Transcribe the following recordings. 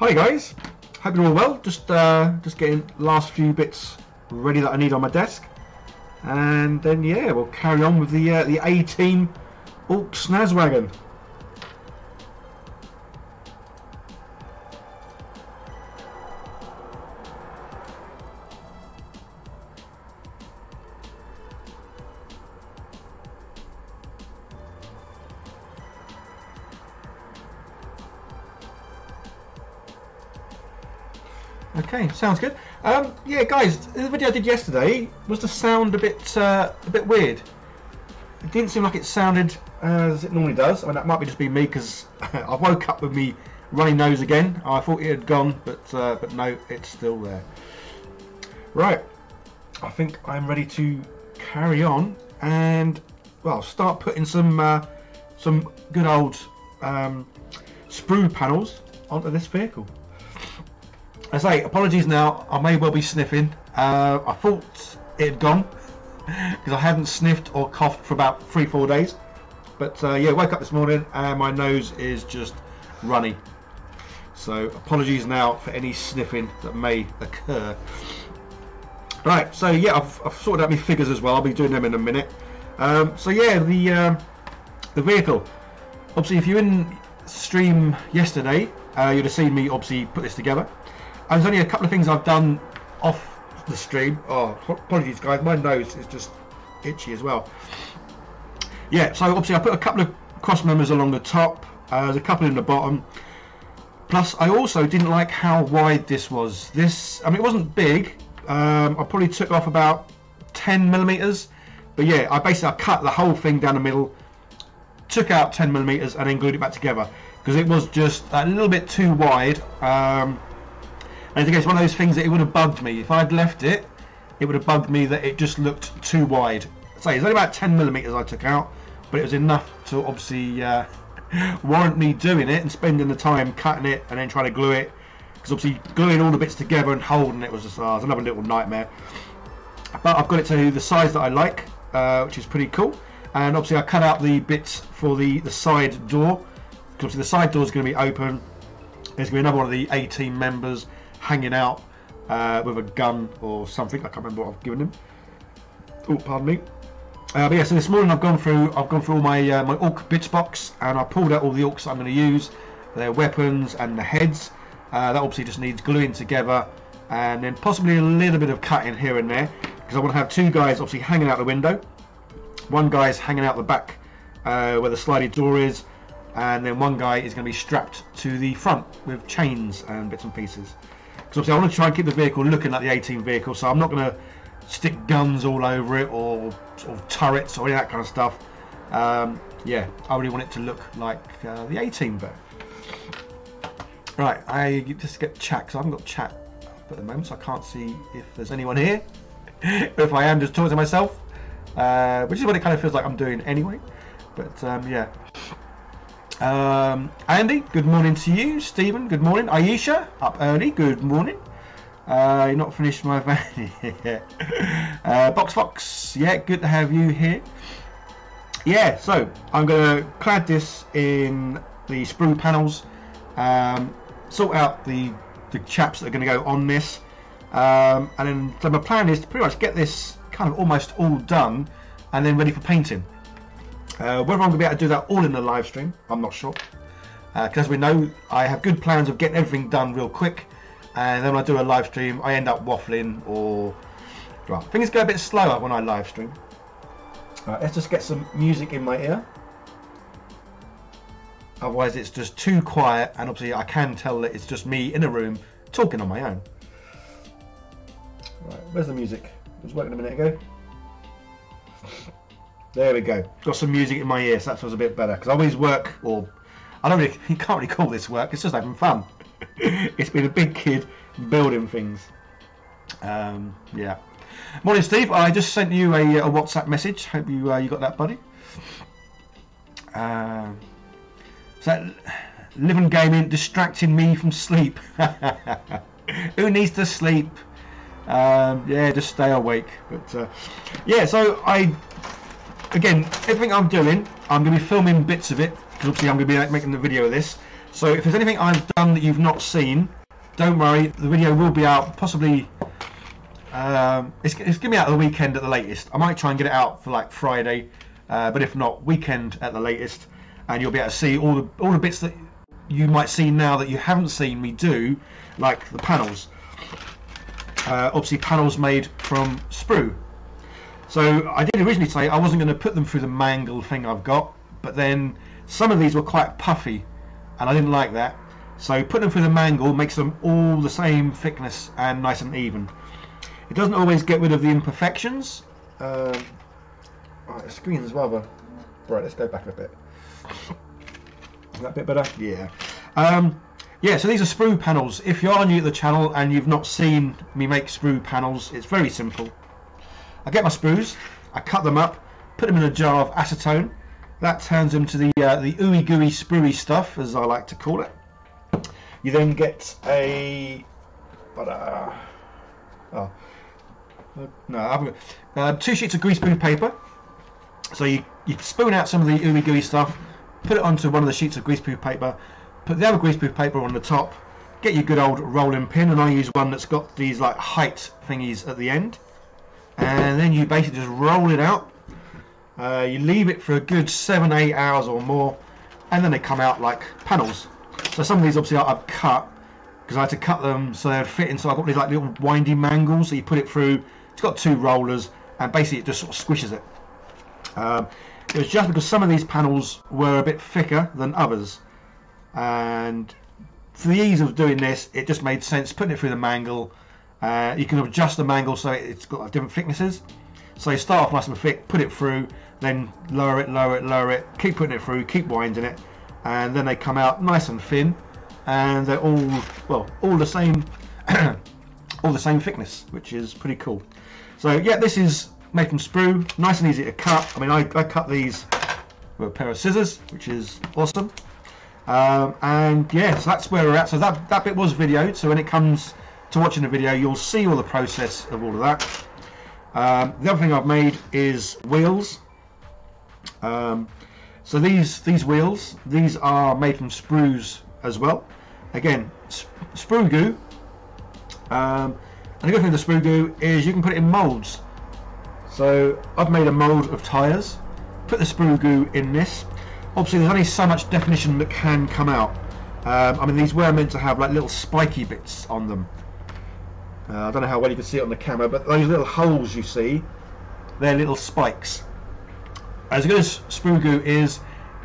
Hi guys, hope you're all well. Just getting the last few bits ready that I need on my desk, and then yeah, we'll carry on with the A-Team Ork Snazzwagon. Okay, sounds good. Yeah, guys, the video I did yesterday was the sound a bit weird. It didn't seem like it sounded as it normally does. I mean, that might be just be me because I woke up with me runny nose again. I thought it had gone, but no, it's still there. Right, I think I'm ready to carry on and well start putting some good old sprue panels onto this vehicle. I say, apologies now, I may well be sniffing. I thought it had gone because I hadn't sniffed or coughed for about 3-4 days. But yeah, woke up this morning and my nose is just runny. So apologies now for any sniffing that may occur. Right, so yeah, I've sorted out my figures as well. I'll be doing them in a minute. So yeah, the vehicle. Obviously, if you were in stream yesterday, you'd have seen me obviously put this together. There's only a couple of things I've done off the stream. Oh, apologies guys, my nose is just itchy as well. Yeah, so obviously I put a couple of cross members along the top, there's a couple in the bottom. Plus I also didn't like how wide this was. This, I mean, it wasn't big. I probably took off about 10 millimeters, but yeah, I cut the whole thing down the middle, took out 10 millimeters and then glued it back together because it was just a little bit too wide. And I think it's one of those things that it would have bugged me. If I'd left it, it would have bugged me that it just looked too wide. So it's only about 10 millimeters I took out, but it was enough to obviously warrant me doing it and spending the time cutting it and then trying to glue it. Because obviously gluing all the bits together and holding it was just it was another little nightmare. But I've got it to the size that I like, which is pretty cool. And obviously I cut out the bits for the side door. Because obviously the side door is going to be open. There's going to be another one of the A-Team members hanging out with a gun or something. I can't remember what I've given him. Oh, pardon me. But yeah, so this morning I've gone through all my my orc bits box, and I pulled out all the orcs that I'm going to use, their weapons and the heads. That obviously just needs gluing together, and then possibly a little bit of cutting here and there, because I want to have two guys obviously hanging out the window. One guy's hanging out the back where the sliding door is, and then one guy is going to be strapped to the front with chains and bits and pieces. Because obviously I want to try and keep the vehicle looking like the A-Team vehicle, so I'm not going to stick guns all over it or sort of turrets or any of that kind of stuff. Yeah, I really want it to look like the A-Team though. Right, I just get chat because I haven't got chat at the moment, so I can't see if there's anyone here. But if I am, just talking to myself, which is what it kind of feels like I'm doing anyway. But yeah. Andy, good morning to you. Stephen, good morning. Aisha, up early, good morning. You're not finished my van yet. Box, yeah, good to have you here. Yeah, so I'm going to clad this in the sprue panels, sort out the chaps that are going to go on this, and then so my plan is to pretty much get this kind of almost all done and then ready for painting. Whether I'm going to be able to do that all in the live stream, I'm not sure. Because as we know, I have good plans of getting everything done real quick. And then when I do a live stream, I end up waffling or... Well, things go a bit slower when I live stream. Right, let's just get some music in my ear. Otherwise it's just too quiet. And obviously I can tell that it's just me in a room talking on my own. Right, where's the music? It was working a minute ago. There we go. Got some music in my ear, so that feels a bit better. Because I always work, or I don't really, you can't really call this work. It's just having fun. It's been a big kid building things. Yeah. Morning, Steve. I just sent you a WhatsApp message. Hope you you got that, buddy. So living gaming distracting me from sleep. Who needs to sleep? Yeah, just stay awake. But yeah, so Again, everything I'm doing, I'm going to be filming bits of it, because obviously I'm going to be making the video of this. So if there's anything I've done that you've not seen, don't worry, the video will be out possibly, it's going to be out of the weekend at the latest. I might try and get it out for like Friday, but if not, weekend at the latest, and you'll be able to see all the bits that you might see now that you haven't seen me do, like the panels. Obviously panels made from sprue. So I did originally say I wasn't going to put them through the mangle thing I've got, but then some of these were quite puffy, and I didn't like that, so putting them through the mangle makes them all the same thickness and nice and even. It doesn't always get rid of the imperfections. Right, the screen's rather bright. Let's go back a bit. Is that a bit better? Yeah. Yeah, so these are sprue panels. If you are new to the channel and you've not seen me make sprue panels, it's very simple. I get my sprues, I cut them up, put them in a jar of acetone. That turns into the ooey gooey spruey stuff, as I like to call it. You then get a two sheets of grease spoon paper. So you spoon out some of the ooey gooey stuff, put it onto one of the sheets of grease spoon paper, put the other grease spoon paper on the top, get your good old rolling pin, and I use one that's got these like height thingies at the end, and then you basically just roll it out. You leave it for a good 7-8 hours or more, and then they come out like panels. So some of these obviously I've cut, because I had to cut them so they would fit inside. I've got these like little windy mangles, so you put it through, it's got two rollers, and basically it just sort of squishes it. It was just because some of these panels were a bit thicker than others, and for the ease of doing this, it just made sense putting it through the mangle. You can adjust the mangle so it's got like different thicknesses. So you start off nice and thick, put it through, then lower it, lower it, lower it, keep putting it through, keep winding it, and then they come out nice and thin, and they're all the same, all the same thickness, which is pretty cool. So yeah, this is made from sprue, nice and easy to cut. I mean, I cut these with a pair of scissors, which is awesome. And yeah, so that's where we're at. So that bit was videoed. So when it comes to watching the video, you'll see all the process of all of that. The other thing I've made is wheels. So these wheels, these are made from sprues as well. Again, sprue goo. And the good thing with the sprue goo is you can put it in moulds. So I've made a mould of tyres, put the sprue goo in this. Obviously there's only so much definition that can come out. I mean, these were meant to have like little spiky bits on them. I don't know how well you can see it on the camera, but those little holes you see, they're little spikes. As good as sprue goo is,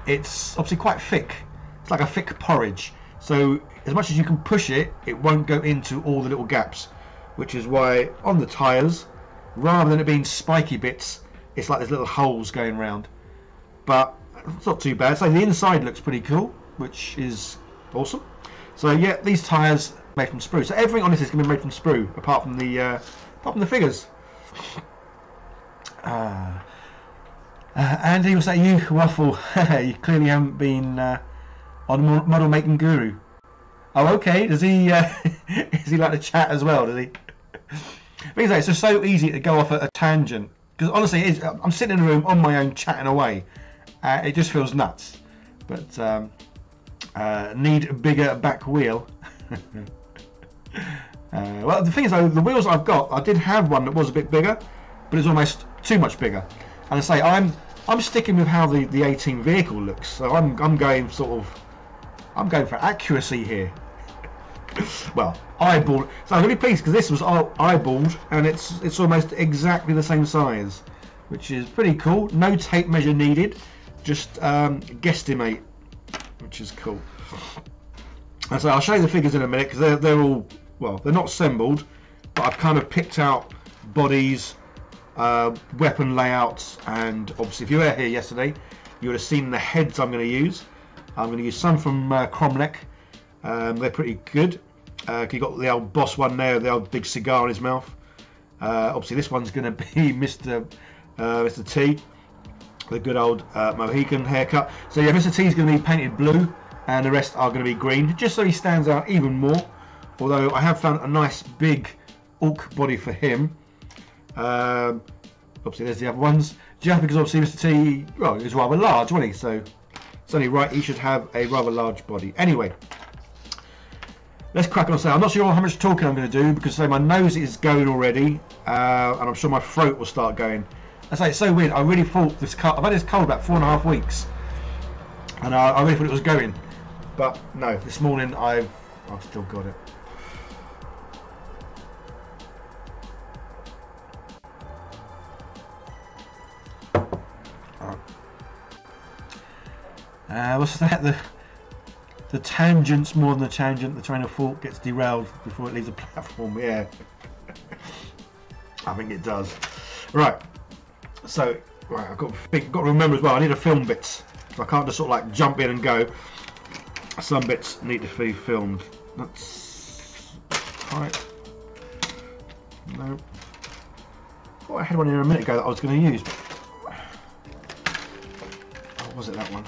it's obviously quite thick. It's like a thick porridge. So as much as you can push it, it won't go into all the little gaps, which is why on the tyres, rather than it being spiky bits, it's like there's little holes going round. But it's not too bad. So the inside looks pretty cool, which is awesome. So yeah, these tyres made from sprue. So everything on this is going to be made from sprue, apart from the figures. Andy, was that you, Waffle? You clearly haven't been on Model Making Guru. Oh, okay. Does he? Is he like to chat as well? Does he? Things like it's just so easy to go off at a tangent, because honestly, I'm sitting in a room on my own chatting away. It just feels nuts. But need a bigger back wheel. Well, the thing is though, the wheels I've got, I did have one that was a bit bigger, but it's almost too much bigger. And I say I'm sticking with how the A-Team vehicle looks, so I'm going for accuracy here. Well, eyeball. So I'm really pleased because this was eyeballed, and it's almost exactly the same size, which is pretty cool. No tape measure needed, just guesstimate, which is cool. And so I'll show you the figures in a minute, because they're all, well, they're not assembled, but I've kind of picked out bodies, weapon layouts, and obviously if you were here yesterday, you would have seen the heads I'm going to use. I'm going to use some from Kromlech. They're pretty good. You've got the old boss one there, the old big cigar in his mouth. Obviously this one's going to be Mr. T, the good old Mohican haircut. So yeah, Mr. T's going to be painted blue, and the rest are going to be green, just so he stands out even more. Although I have found a nice big Ork body for him. Obviously there's the other ones, just because obviously Mr. T, well, he was rather large, wasn't he? So It's only right he should have a rather large body. Anyway, let's crack on. I'm not sure how much talking I'm going to do because my nose is going already, and I'm sure my throat will start going. I say it's so weird. I really thought this cold. I've had this cold about 4.5 weeks, and I really thought it was going, but no. This morning I've still got it. What's that? The tangent's more than the tangent. The train of thought gets derailed before it leaves the platform. Yeah, I think it does. Right. So right, I've got to remember as well. I need to film bits. I can't just sort of like jump in and go. Some bits need to be filmed. That's right. No. Oh, I had one here a minute ago that I was going to use. Oh, was it that one?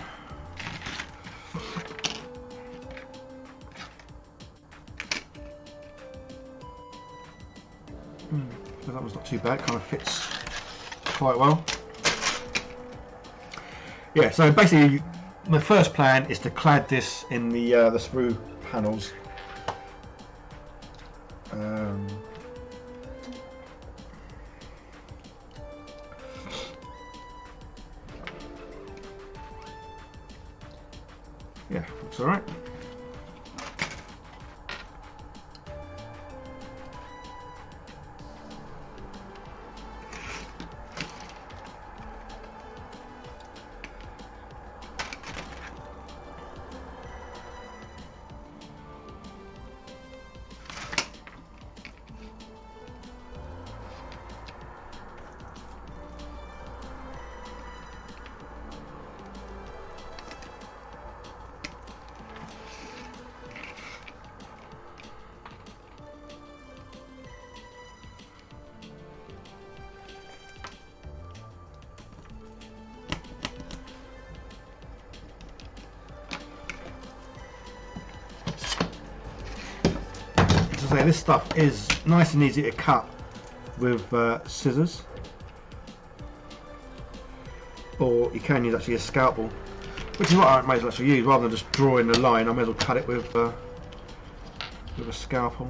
So that was not too bad, kind of fits quite well. Yeah, so basically my first plan is to clad this in the sprue panels. Yeah, looks alright. This stuff is nice and easy to cut with scissors, or you can use actually a scalpel, which is what I may as well actually use rather than just drawing the line. I may as well cut it with a scalpel.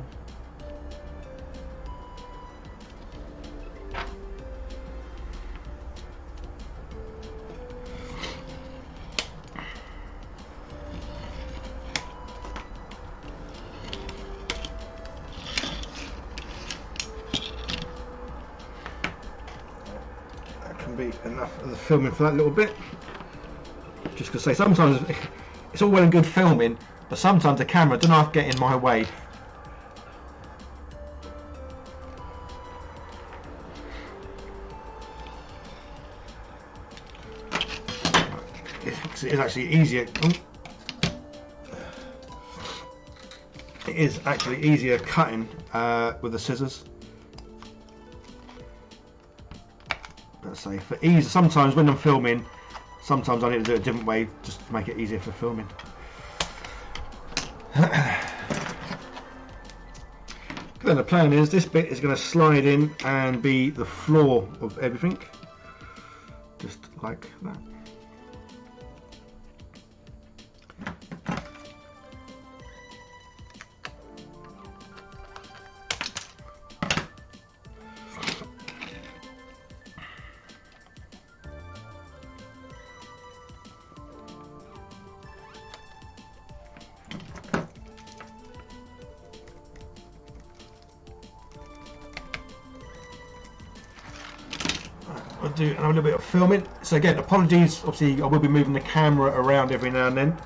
Filming for that little bit, just to say sometimes it's all well and good filming, but sometimes the camera doesn't have to get in my way. It's actually easier. It is actually easier cutting with the scissors. Say for ease, sometimes when I'm filming, sometimes I need to do it a different way just to make it easier for filming. Then the plan is this bit is going to slide in and be the floor of everything, just like that. Do a little bit of filming. So again, apologies, obviously I will be moving the camera around every now and then.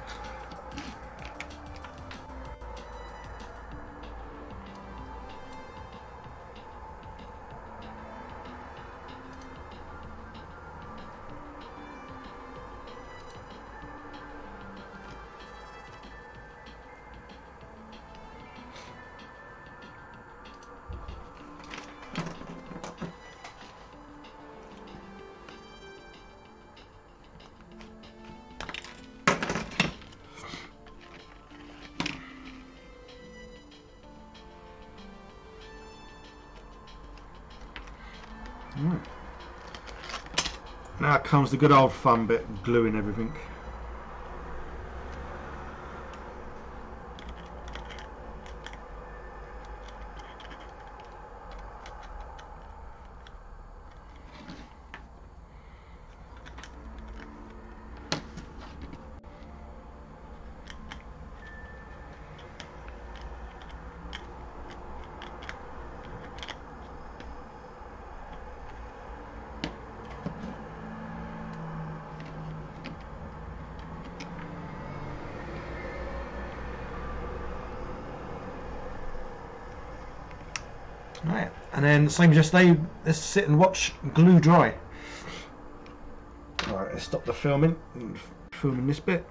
Now comes the good old fun bit, gluing everything. Right, and then same as yesterday, let's sit and watch glue dry. Alright, let's stop the filming and filming this bit.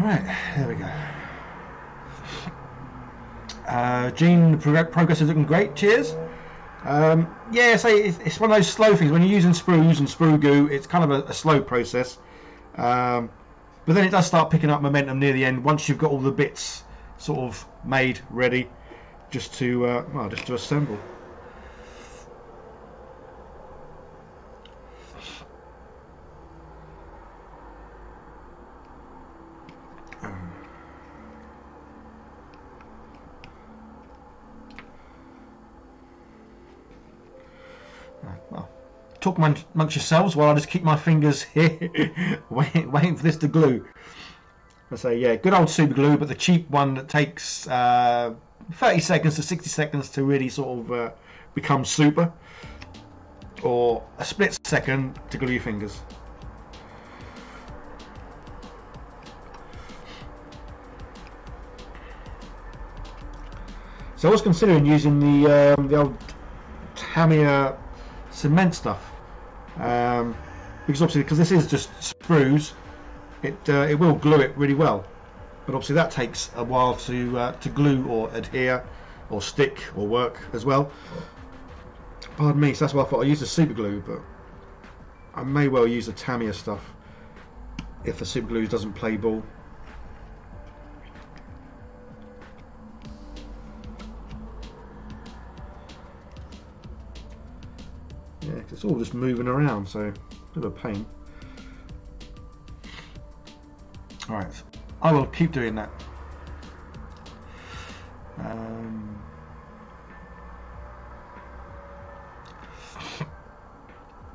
Right, there we go. Gene, the progress is looking great, cheers. Yeah, so it's one of those slow things. When you're using sprues and sprue goo, it's kind of a slow process, but then it does start picking up momentum near the end once you've got all the bits sort of made ready, just to well, just to assemble. Talk amongst yourselves while I just keep my fingers here waiting for this to glue. I say, yeah, good old super glue, but the cheap one that takes 30 seconds to 60 seconds to really sort of become super, or a split second to glue your fingers. So I was considering using the old Tamiya cement stuff, because obviously, because this is just sprues, it will glue it really well, but obviously that takes a while to glue or adhere or stick or work as well. Pardon me. So that's why I thought I used the super glue, but I may well use the Tamiya stuff if the super glue doesn't play ball. Yeah, it's all just moving around, so a bit of a pain. Alright, I will keep doing that.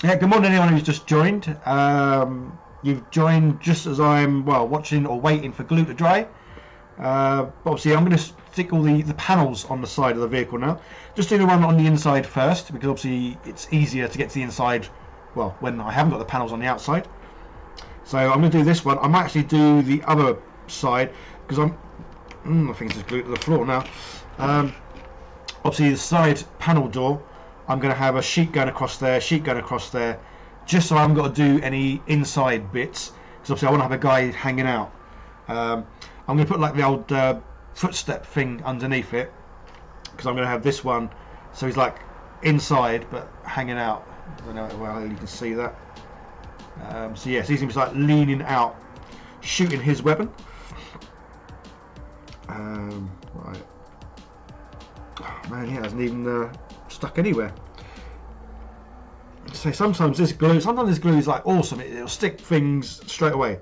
Yeah, good morning anyone who's just joined. You've joined just as I'm, well, watching or waiting for glue to dry. Obviously I'm going to stick all the panels on the side of the vehicle now. Just do the one on the inside first, because obviously it's easier to get to the inside, well, when I haven't got the panels on the outside. So I'm going to do this one. I might actually do the other side, because I'm I think it's just glued to the floor now. Obviously the side panel door, I'm going to have a sheet going across there, sheet going across there, just so I haven't got to do any inside bits, because obviously I want to have a guy hanging out. I'm going to put like the old footstep thing underneath it, because I'm going to have this one so he's like inside but hanging out. I don't know whether you can see that. So yes, he's going to be like leaning out, shooting his weapon. Right. Oh, man, he hasn't even stuck anywhere. So sometimes this glue is like awesome. It'll stick things straight away.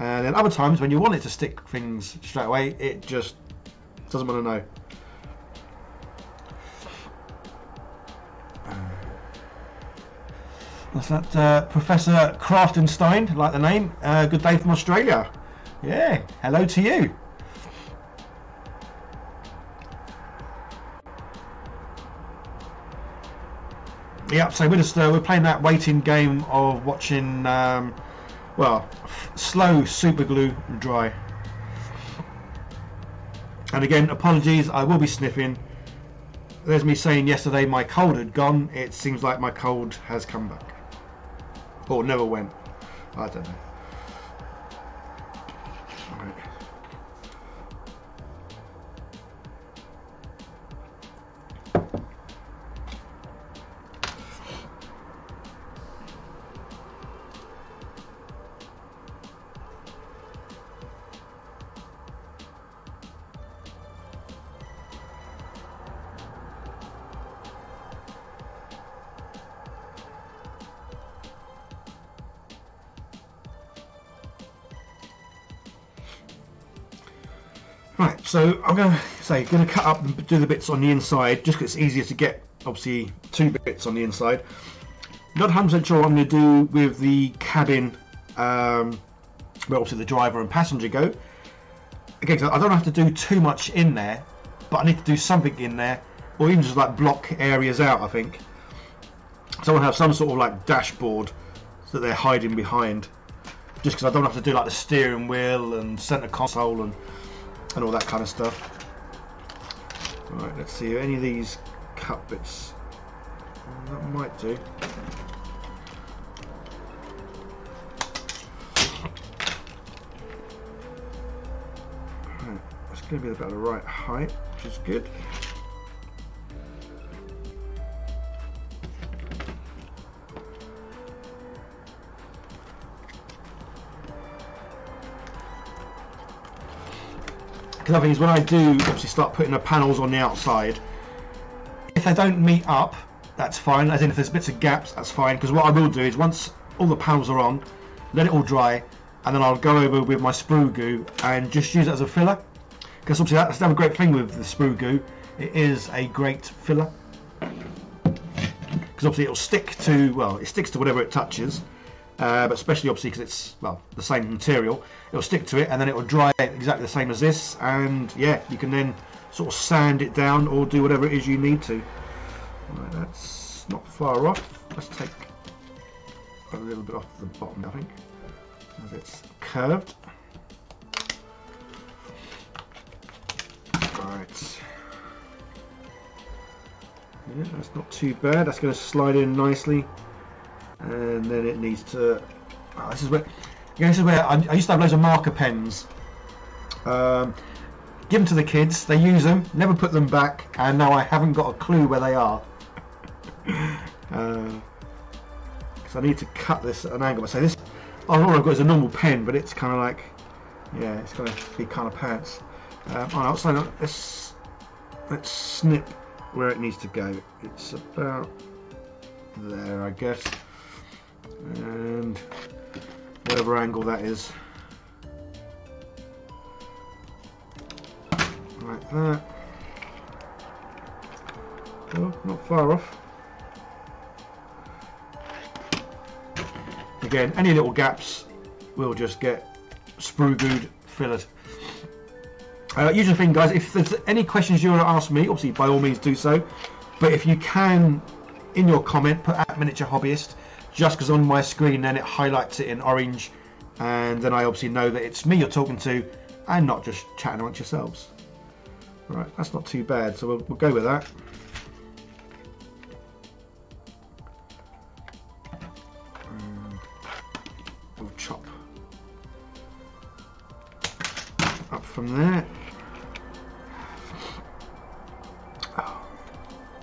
And then other times when you want it to stick things straight away, it just doesn't want to know. That's that Professor Kraftenstein, like the name. Good day from Australia. Yeah, hello to you. Yep, so we're playing that waiting game of watching... well, slow super glue dry. And again, apologies, I will be sniffing. There's me saying yesterday my cold had gone. It seems like my cold has come back, or never went. I don't know. All right. Right, so I'm going to say, going to cut up and do the bits on the inside, just because it's easier to get, obviously, two bits on the inside. Not 100% sure what I'm going to do with the cabin, where obviously the driver and passenger go. Again, I don't have to do too much in there, but I need to do something in there, or even just like block areas out, I think. Someone have some sort of like dashboard that they're hiding behind, just because I don't have to do like the steering wheel and centre console and all that kind of stuff. Right, let's see if any of these cut bits, that might do. Right, it's going to be about the right height, which is good. The other thing is, when I do obviously start putting the panels on the outside, if they don't meet up, that's fine. As in, if there's bits of gaps, that's fine. Because what I will do is, once all the panels are on, let it all dry, and then I'll go over with my sprue goo and just use it as a filler. Because obviously that's another great thing with the sprue goo. It is a great filler. Because obviously it'll stick to, well, it sticks to whatever it touches. But especially obviously because it's, well, the same material, it'll stick to it, and then it'll dry exactly the same as this, and yeah, you can then sort of sand it down or do whatever it is you need to. Right, that's not far off. Let's take a little bit off the bottom, I think, as it's curved. Right, yeah, that's not too bad. That's going to slide in nicely. And then it needs to. Oh, this is where. Yeah, this is where I used to have loads of marker pens. Give them to the kids. They use them. Never put them back. And now I haven't got a clue where they are. So I need to cut this at an angle. So this. Oh, all I've got is a normal pen, but it's kind of like. Yeah, it's going to be kind of pants. So let's snip where it needs to go. It's about there, I guess, and whatever angle that is, like that. Oh, not far off. Again, any little gaps will just get sprue gooed, fillered. Usual thing, guys, if there's any questions you want to ask me, obviously by all means do so, but if you can, in your comment, put @miniaturehobbyist, just because on my screen then it highlights it in orange, and then I obviously know that it's me you're talking to and not just chatting amongst yourselves. Right, that's not too bad, so we'll go with that. And we'll chop up from there. Oh,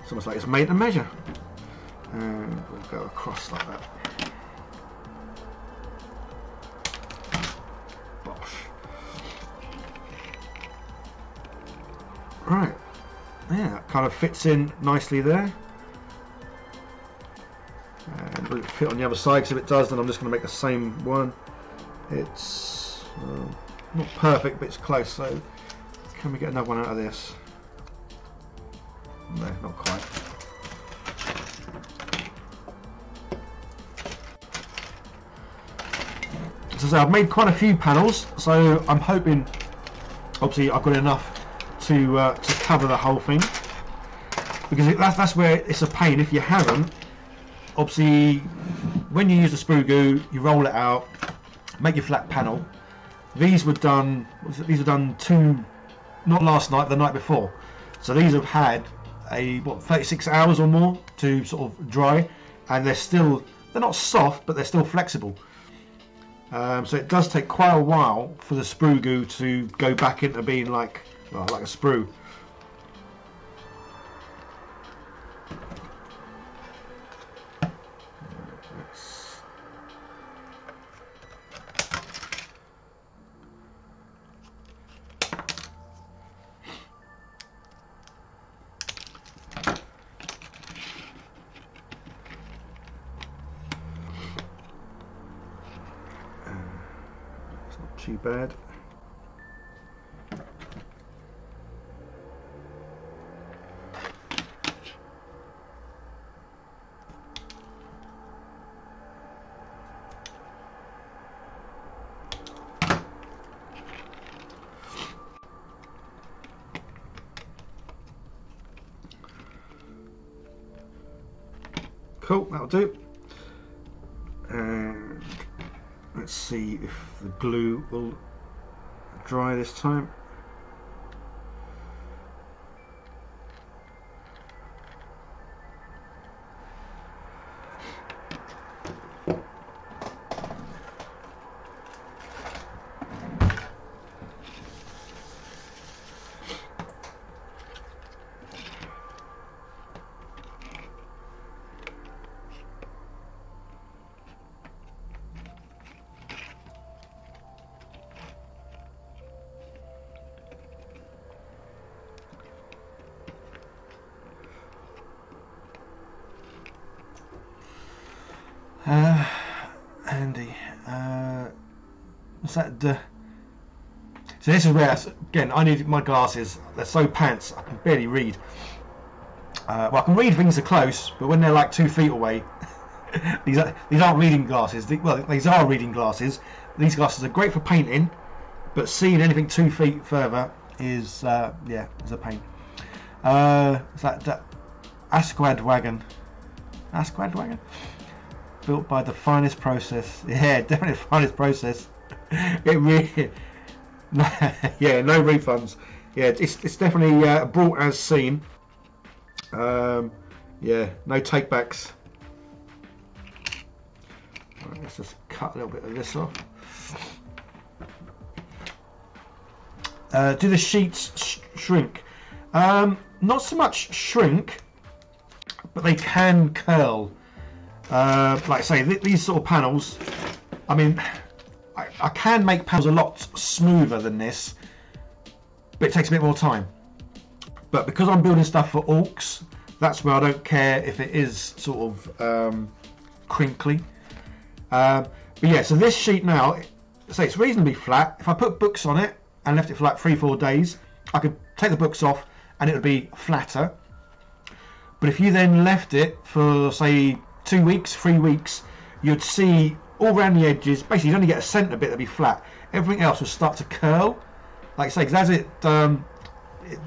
it's almost like it's made to measure. And we'll go across like that. Bosh. Right. Yeah, that kind of fits in nicely there. And will it fit on the other side? Because if it does, then I'm just going to make the same one. It's not perfect, but it's close. So can we get another one out of this? No, not quite. So I've made quite a few panels, so I'm hoping obviously I've got enough to cover the whole thing, because that's where it's a pain. If you haven't, obviously when you use the sprue goo, you roll it out, make your flat panel. These were done not last night, the night before, so these have had a, what, 36 hours or more to sort of dry, and they're not soft, but they're still flexible. So it does take quite a while for the sprue goo to go back into being like a sprue. Too bad. Cool, that'll do. And let's see if the glue will dry this time. So this is where, again, I need my glasses. They're so pants, I can barely read. Well, I can read things are close, but when they're like 2 feet away, these aren't reading glasses. Well, these are reading glasses. These glasses are great for painting, but seeing anything 2 feet further is, yeah, is a pain. It's that Snazzwagon, built by the finest process. Yeah, definitely the finest process. It really. No, yeah, no refunds. Yeah, it's definitely brought as seen. Yeah, no takebacks. Right, let's just cut a little bit of this off. Do the sheets shrink? Not so much shrink, but they can curl. Like I say, these sort of panels. I mean, I can make panels a lot smoother than this, but it takes a bit more time. But because I'm building stuff for orcs, that's where I don't care if it is sort of crinkly. But yeah, so this sheet now, so it's reasonably flat. If I put books on it and left it for like 3-4 days, I could take the books off and it would be flatter. But if you then left it for say 2 weeks, 3 weeks, you'd see all around the edges, basically you only get a centre bit that'll be flat. Everything else will start to curl, like I say, because as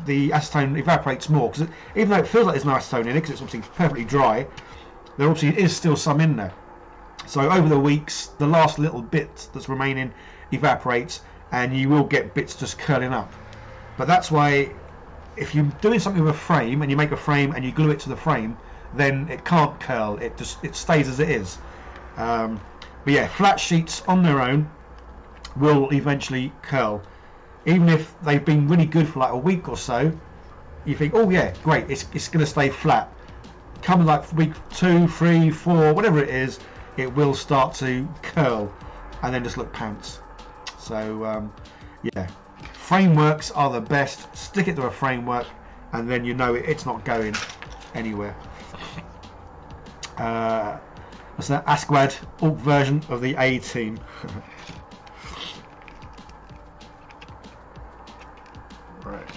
the acetone evaporates more, because even though it feels like there's no acetone in it, because it's obviously perfectly dry, there obviously is still some in there. So over the weeks, the last little bit that's remaining evaporates, and you will get bits just curling up. But that's why, if you're doing something with a frame, and you make a frame and you glue it to the frame, then it can't curl, it stays as it is. But yeah, flat sheets on their own will eventually curl. Even if they've been really good for like a week or so, you think, oh yeah, great, it's going to stay flat. Come like week 2, 3, 4, whatever it is, it will start to curl and then just look pants. So yeah, frameworks are the best. Stick it to a framework and then you know it's not going anywhere. That's that Snazzwagon alt version of the A-Team. Right.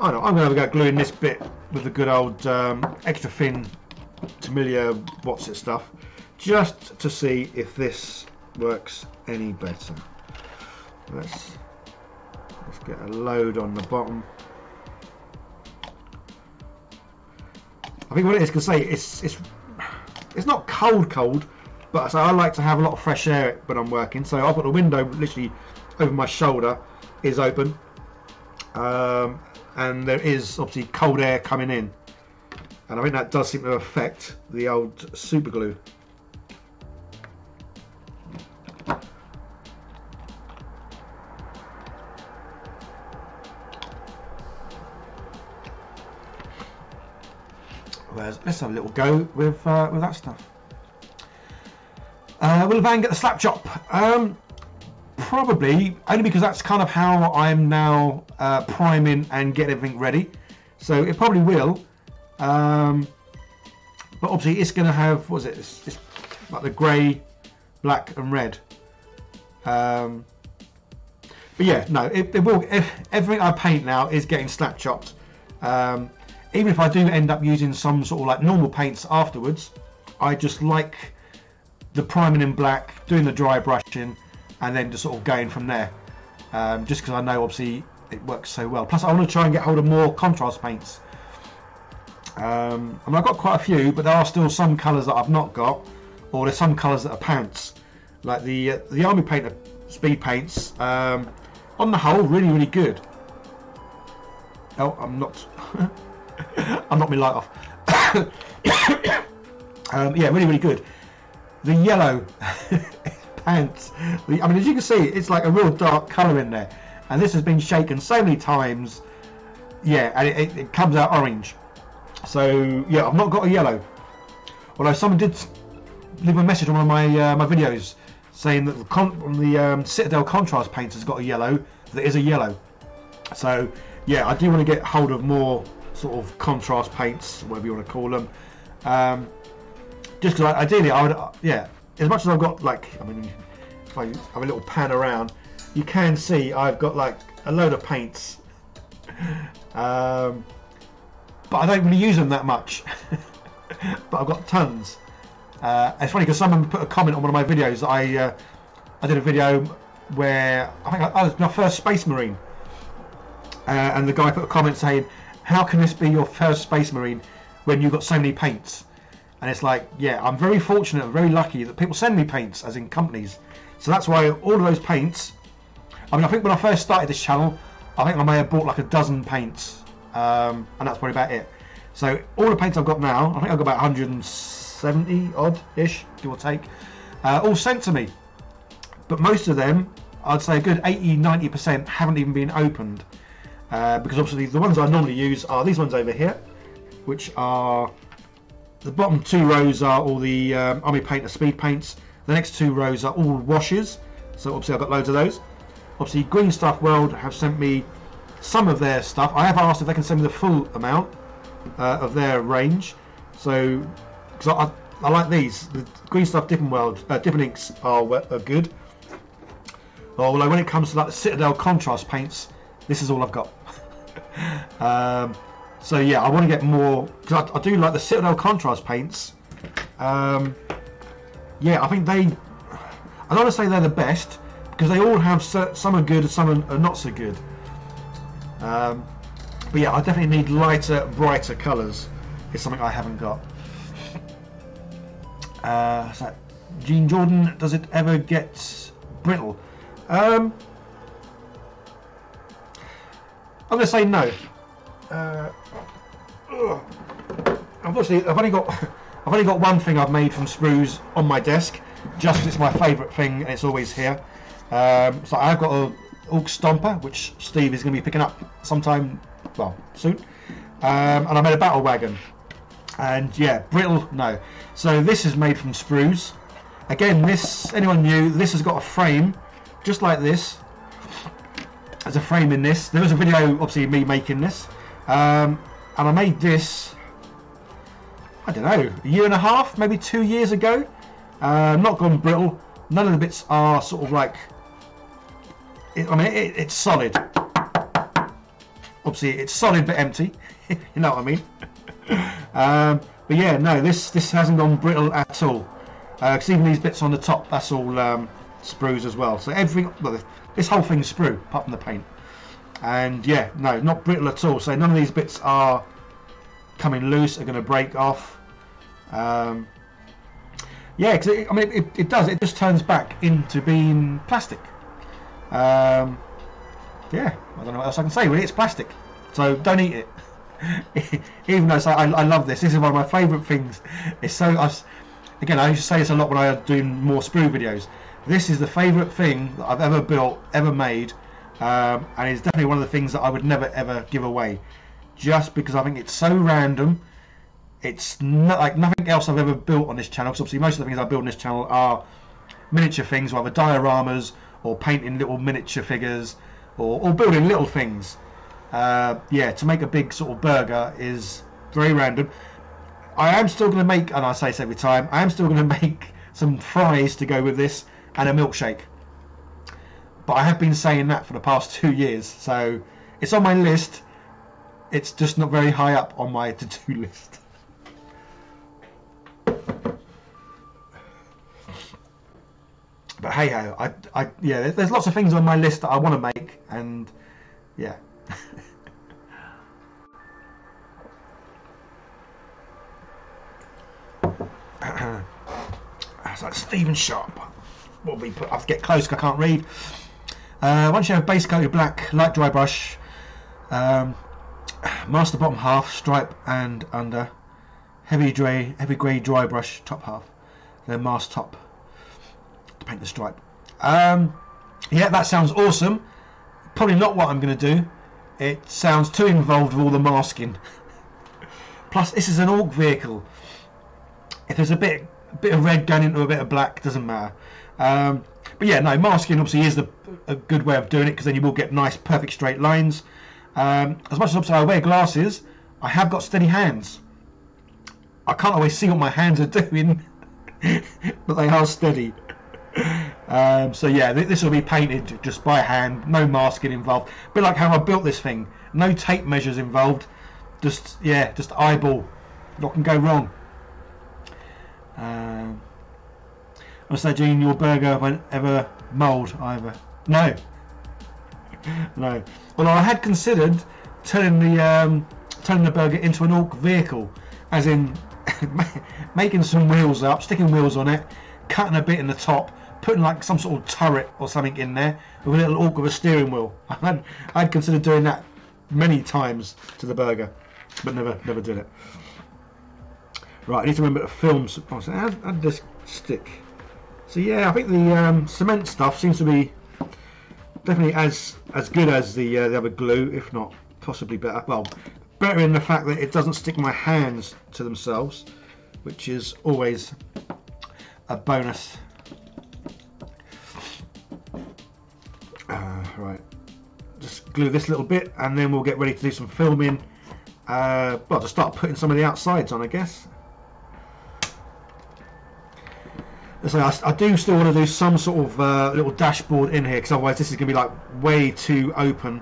I know, I'm going to have a go gluing this bit with the good old extra thin Tamiya what's it stuff, just to see if this works any better. Let's get a load on the bottom. I think what it is, because it's not cold, but so I like to have a lot of fresh air when I'm working. So I've got the window literally over my shoulder is open, and there is obviously cold air coming in, and I think that does seem to affect the old super glue. Let's have a little go with that stuff. Will a van get the slap chop? Probably, only because that's kind of how I'm now priming and getting everything ready. So it probably will. But obviously it's going to have, what is it? It's like the grey, black and red. But yeah, no, it will. Everything I paint now is getting slap chopped. Even if I do end up using some sort of like normal paints afterwards, I just like the priming in black, doing the dry brushing, and then just sort of going from there. Just because I know obviously it works so well. Plus I want to try and get hold of more contrast paints. I mean, I've got quite a few, but there are still some colours that I've not got, or there's some colours that are pants, like the Army Painter speed paints. On the whole, really good. Oh, I'm not. I knocked my light off. Yeah, really good. The yellow pants. I mean, as you can see, it's like a real dark colour in there, and this has been shaken so many times. Yeah, and it comes out orange. So yeah, I've not got a yellow. Although someone did leave a message on one of my my videos saying that the Citadel contrast paints has got a yellow. That is a yellow. So yeah, I do want to get hold of more sort of contrast paints, whatever you want to call them. Just because ideally, I would, yeah. As much as I've got, like, I mean, if I have a little pan around, you can see I've got like a load of paints. But I don't really use them that much. But I've got tons. It's funny because someone put a comment on one of my videos that I did a video where I think I was my first Space Marine, and the guy put a comment saying, "How can this be your first Space Marine when you've got so many paints?" And it's like, yeah, I'm very fortunate and very lucky that people send me paints, as in companies. So that's why all of those paints. I mean, I think when I first started this channel, I think I may have bought like a dozen paints, and that's probably about it. So all the paints I've got now, I think I've got about 170 odd ish, give or take, all sent to me. But most of them, I'd say a good 80–90% haven't even been opened, because obviously the ones I normally use are these ones over here, which are the bottom two rows are all the Army Painter speed paints. The next two rows are all washes, so obviously I've got loads of those. Obviously Green Stuff World have sent me some of their stuff. I have asked if they can send me the full amount of their range, so because I like these. The Green Stuff Dipping World, Dipping Inks are good. Although when it comes to like the Citadel contrast paints, this is all I've got. So yeah, I want to get more, because I do like the Citadel contrast paints. Yeah, I think they, I don't want to say they're the best, because they all have, some are good, some are not so good. But yeah, I definitely need lighter, brighter colours. It's something I haven't got. So, Gene Jordan, does it ever get brittle? I'm going to say no. Unfortunately, I've only got one thing I've made from Sprues on my desk, just because it's my favourite thing and it's always here. So I've got a Ork Stomper, which Steve is going to be picking up sometime, well, soon. And I made a Battle Wagon, and yeah, brittle, no. So this is made from Sprues. Again, this, anyone new, this has got a frame, just like this. There's a frame in this. There was a video, obviously, of me making this. And I made this, I don't know, a year and a half, maybe 2 years ago. Not gone brittle. None of the bits are sort of like, it's solid. Obviously, it's solid but empty. You know what I mean? But yeah, no, this hasn't gone brittle at all. Because even these bits on the top, that's all Sprues as well. So everything, well, this whole thing's Sprue, apart from the paint. And yeah, no, not brittle at all. So none of these bits are coming loose, are going to break off. Yeah, because I mean, it does. It just turns back into being plastic. Yeah, I don't know what else I can say. Really, it's plastic, so don't eat it. Even though I love this. This is one of my favourite things. It's so. Again, I used to say this a lot when I was doing more Sprue videos. This is the favourite thing that I've ever built, ever made. And it's definitely one of the things that I would never ever give away, just because I think it's so random. It's not like nothing else I've ever built on this channel, because obviously most of the things I build on this channel are miniature things, whether dioramas or painting little miniature figures or building little things. Yeah, to make a big sort of burger is very random. I am still going to make, and I say this every time, I am still going to make some fries to go with this and a milkshake. But I have been saying that for the past 2 years, so it's on my list. It's just not very high up on my to-do list. But hey ho, yeah, there's lots of things on my list that I want to make, and yeah. It's like Stephen Sharp. What we put? I have to get close because I can't read. Once you have base coat of black, light dry brush, mask the bottom half, stripe and under, heavy grey dry brush top half, then mask top to paint the stripe. Yeah, that sounds awesome. Probably not what I'm going to do. It sounds too involved with all the masking. Plus, this is an Ork vehicle. If there's a bit of red going into a bit of black, doesn't matter. But yeah, no, masking obviously is a good way of doing it, because then you will get nice, perfect straight lines. As much as obviously I wear glasses, I have got steady hands. I can't always see what my hands are doing, but they are steady. So yeah, this will be painted just by hand, no masking involved. A bit like how I built this thing, no tape measures involved. Just, yeah, just eyeball. What can go wrong? I was saying, your burger won't ever mould either. No. No. Although I had considered turning the burger into an Ork vehicle, as in making some wheels up, sticking wheels on it, cutting a bit in the top, putting like some sort of turret or something in there with a little Ork with a steering wheel. I'd considered doing that many times to the burger, but never did it. Right, I need to remember to film. How did this stick? So yeah, I think the cement stuff seems to be definitely as good as the other glue, if not possibly better. Well, better in the fact that it doesn't stick my hands to themselves, which is always a bonus. Right, just glue this little bit, and then we'll get ready to do some filming. Well, to start putting some of the outsides on, I guess. So I do still want to do some sort of little dashboard in here, because otherwise this is going to be like way too open.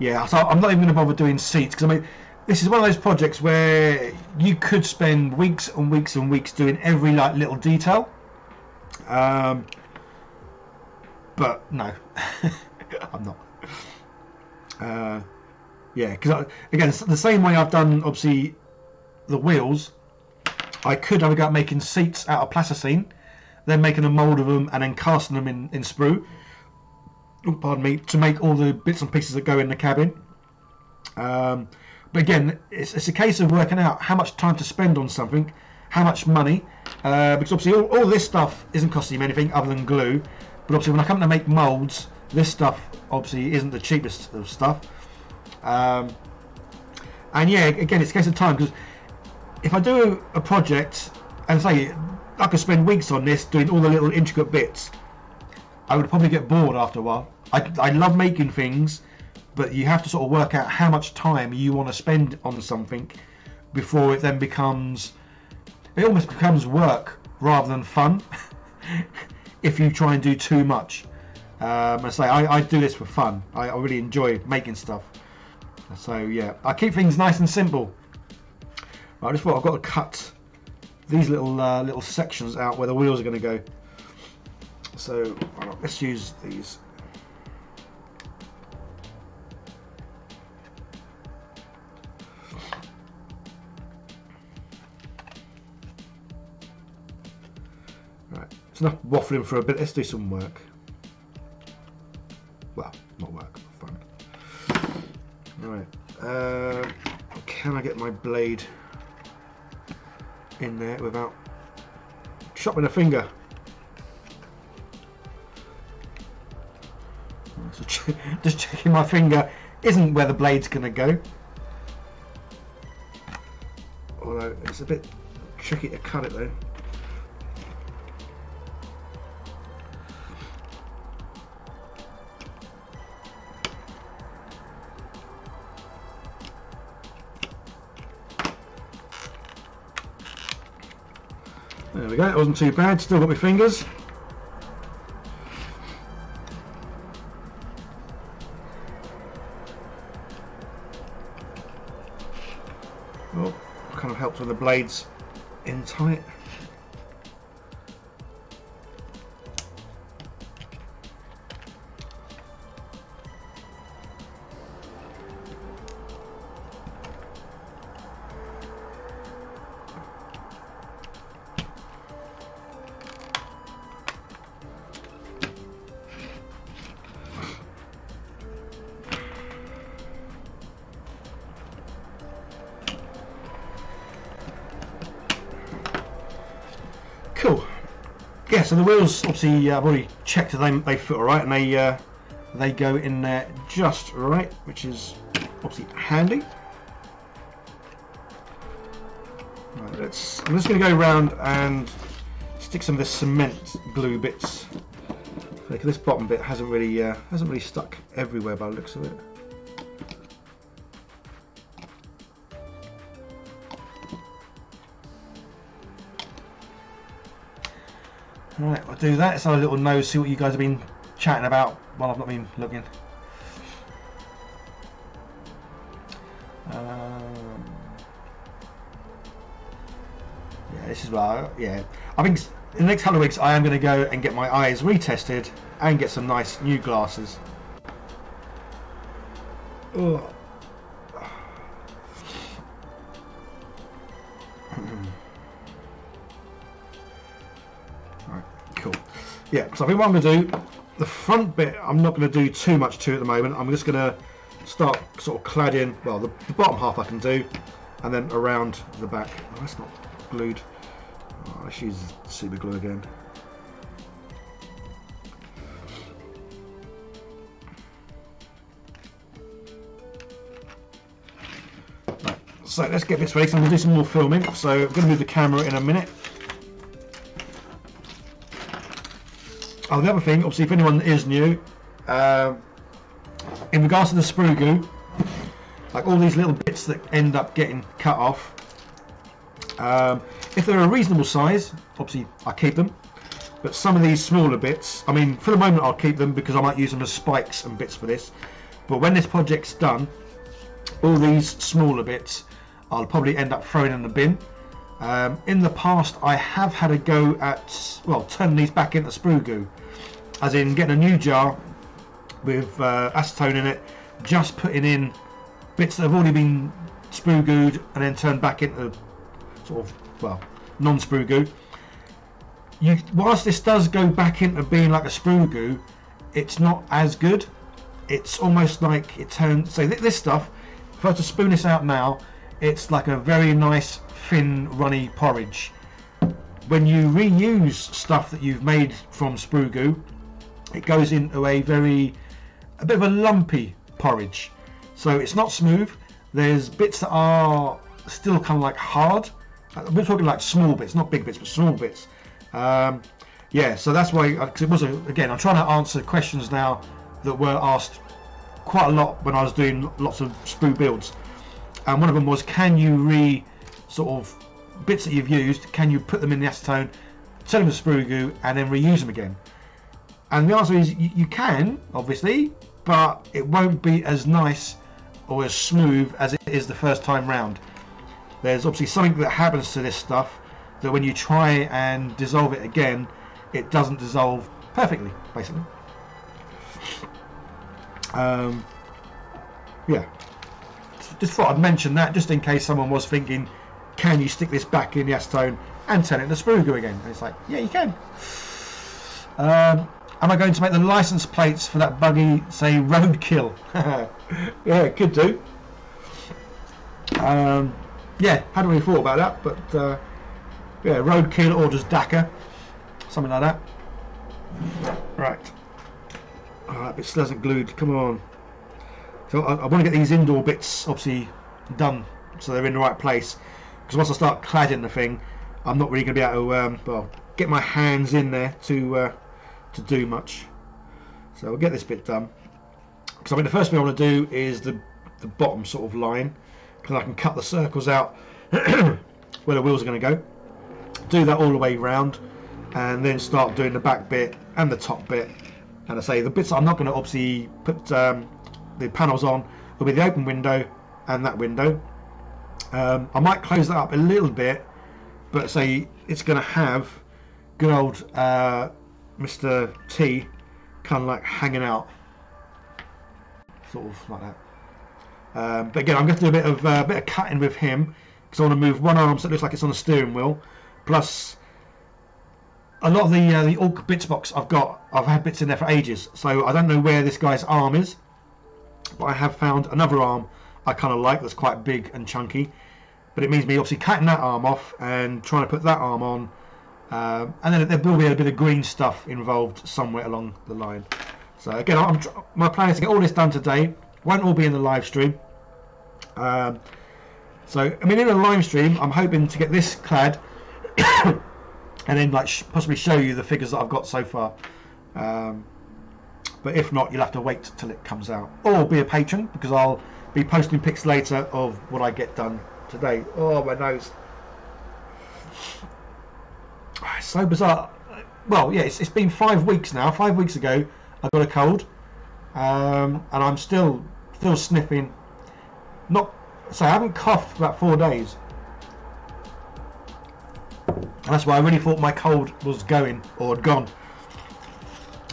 Yeah, so I'm not even going to bother doing seats, because I mean, this is one of those projects where you could spend weeks and weeks and weeks doing every like little detail. But no, I'm not. Yeah, because again, the same way I've done obviously the wheels. I could have a go at making seats out of plasticine, then making a mould of them and then casting them in sprue. Oh, pardon me, to make all the bits and pieces that go in the cabin. But again, it's a case of working out how much time to spend on something, how much money, because obviously all this stuff isn't costing me anything other than glue. But obviously when I come to make moulds, this stuff obviously isn't the cheapest of stuff. And yeah, again, it's a case of time, because if I do a project and say I could spend weeks on this doing all the little intricate bits, I would probably get bored after a while. I love making things, but you have to sort of work out how much time you want to spend on something before it then becomes, it almost becomes work rather than fun if you try and do too much. And say I do this for fun. I really enjoy making stuff. So yeah, I keep things nice and simple. Right, I just thought I've got to cut these little sections out where the wheels are going to go. So let's use these. Right, it's enough waffling for a bit. Let's do some work. Well, not work, fun. Right, can I get my blade in there without chopping a finger? So just checking my finger isn't where the blade's gonna go, although it's a bit tricky to cut it though. There we go, it wasn't too bad, still got my fingers. Well, kind of helps when the blade's in tight. Yeah, so the wheels, obviously, I've already checked that they fit all right, and they go in there just right, which is obviously handy. Right, I'm just going to go around and stick some of this cement glue bits. Like this bottom bit hasn't really stuck everywhere by the looks of it. Right, I'll do that. It's our little nose, see what you guys have been chatting about while I've not been looking. Yeah, this is why. Yeah, I think in the next couple of weeks I am going to go and get my eyes retested and get some nice new glasses. Ugh. Yeah, so I think what I'm going to do, the front bit I'm not going to do too much to at the moment. I'm just going to start sort of cladding, well, the bottom half I can do, and then around the back. Oh, that's not glued. Oh, let's use super glue again. Right, so let's get this ready, because I'm going to do some more filming. So I'm going to move the camera in a minute. Oh, the other thing, obviously, if anyone is new, in regards to the sprue goo, like all these little bits that end up getting cut off, if they're a reasonable size, obviously I keep them, but some of these smaller bits, I mean, for the moment I'll keep them because I might use them as spikes and bits for this, but when this project's done, all these smaller bits I'll probably end up throwing in the bin. In the past I have had a go at, well, turning these back into sprue goo, as in getting a new jar with acetone in it, just putting in bits that have already been sprue gooed and then turned back into sort of, well, non-sprue goo. Whilst this does go back into being like a sprue goo, it's not as good. It's almost like it turns, so this stuff, if I was to spoon this out now, it's like a very nice thin runny porridge. When you reuse stuff that you've made from sprue goo, it goes into a bit of a lumpy porridge. So it's not smooth. There's bits that are still kind of like hard. We're talking like small bits, not big bits, but small bits. Yeah, so that's why, because it was again, I'm trying to answer questions now that were asked quite a lot when I was doing lots of sprue builds. And one of them was, can you bits that you've used, can you put them in the acetone, turn them to sprue goo, and then reuse them again? And the answer is you can, obviously, but it won't be as nice or as smooth as it is the first time round. There's obviously something that happens to this stuff that when you try and dissolve it again, it doesn't dissolve perfectly, basically. Yeah. Just thought I'd mention that, just in case someone was thinking, can you stick this back in the acetone and turn it into sprue goo again? And it's like, yeah, you can. Am I going to make the license plates for that buggy say roadkill? Yeah, it could do. Yeah, hadn't really thought about that, but yeah, roadkill or just Dakar, something like that. Right. Oh, that bit still hasn't glued. Come on. So I want to get these indoor bits obviously done so they're in the right place, because once I start cladding the thing, I'm not really going to be able to well, get my hands in there to do much. So we'll get this bit done, because I mean the first thing I want to do is the bottom sort of line, because I can cut the circles out where the wheels are going to go. Do that all the way round, and then start doing the back bit and the top bit. And I say the bits I'm not going to obviously put the panels on will be the open window and that window. I might close that up a little bit, but say it's going to have good old Mr. T kind of like hanging out, sort of like that. But again, I'm going to do a bit of cutting with him, because I want to move one arm so it looks like it's on a steering wheel. Plus, a lot of the Ork bits box I've had bits in there for ages, so I don't know where this guy's arm is. But I have found another arm I kind of like, that's quite big and chunky, but it means me obviously cutting that arm off and trying to put that arm on And then there will be a bit of green stuff involved somewhere along the line. So again, my plan is to get all this done today. Won't all be in the live stream. So I mean, in a live stream, I'm hoping to get this clad and then like possibly show you the figures that I've got so far. But if not, you'll have to wait till it comes out, or be a patron, because I'll be posting pics later of what I get done today. Oh, my nose. So bizarre. Well, yeah, it's been 5 weeks now. 5 weeks ago, I got a cold, and I'm still sniffing. Not so I haven't coughed for about 4 days, and that's why I really thought my cold was going or had gone.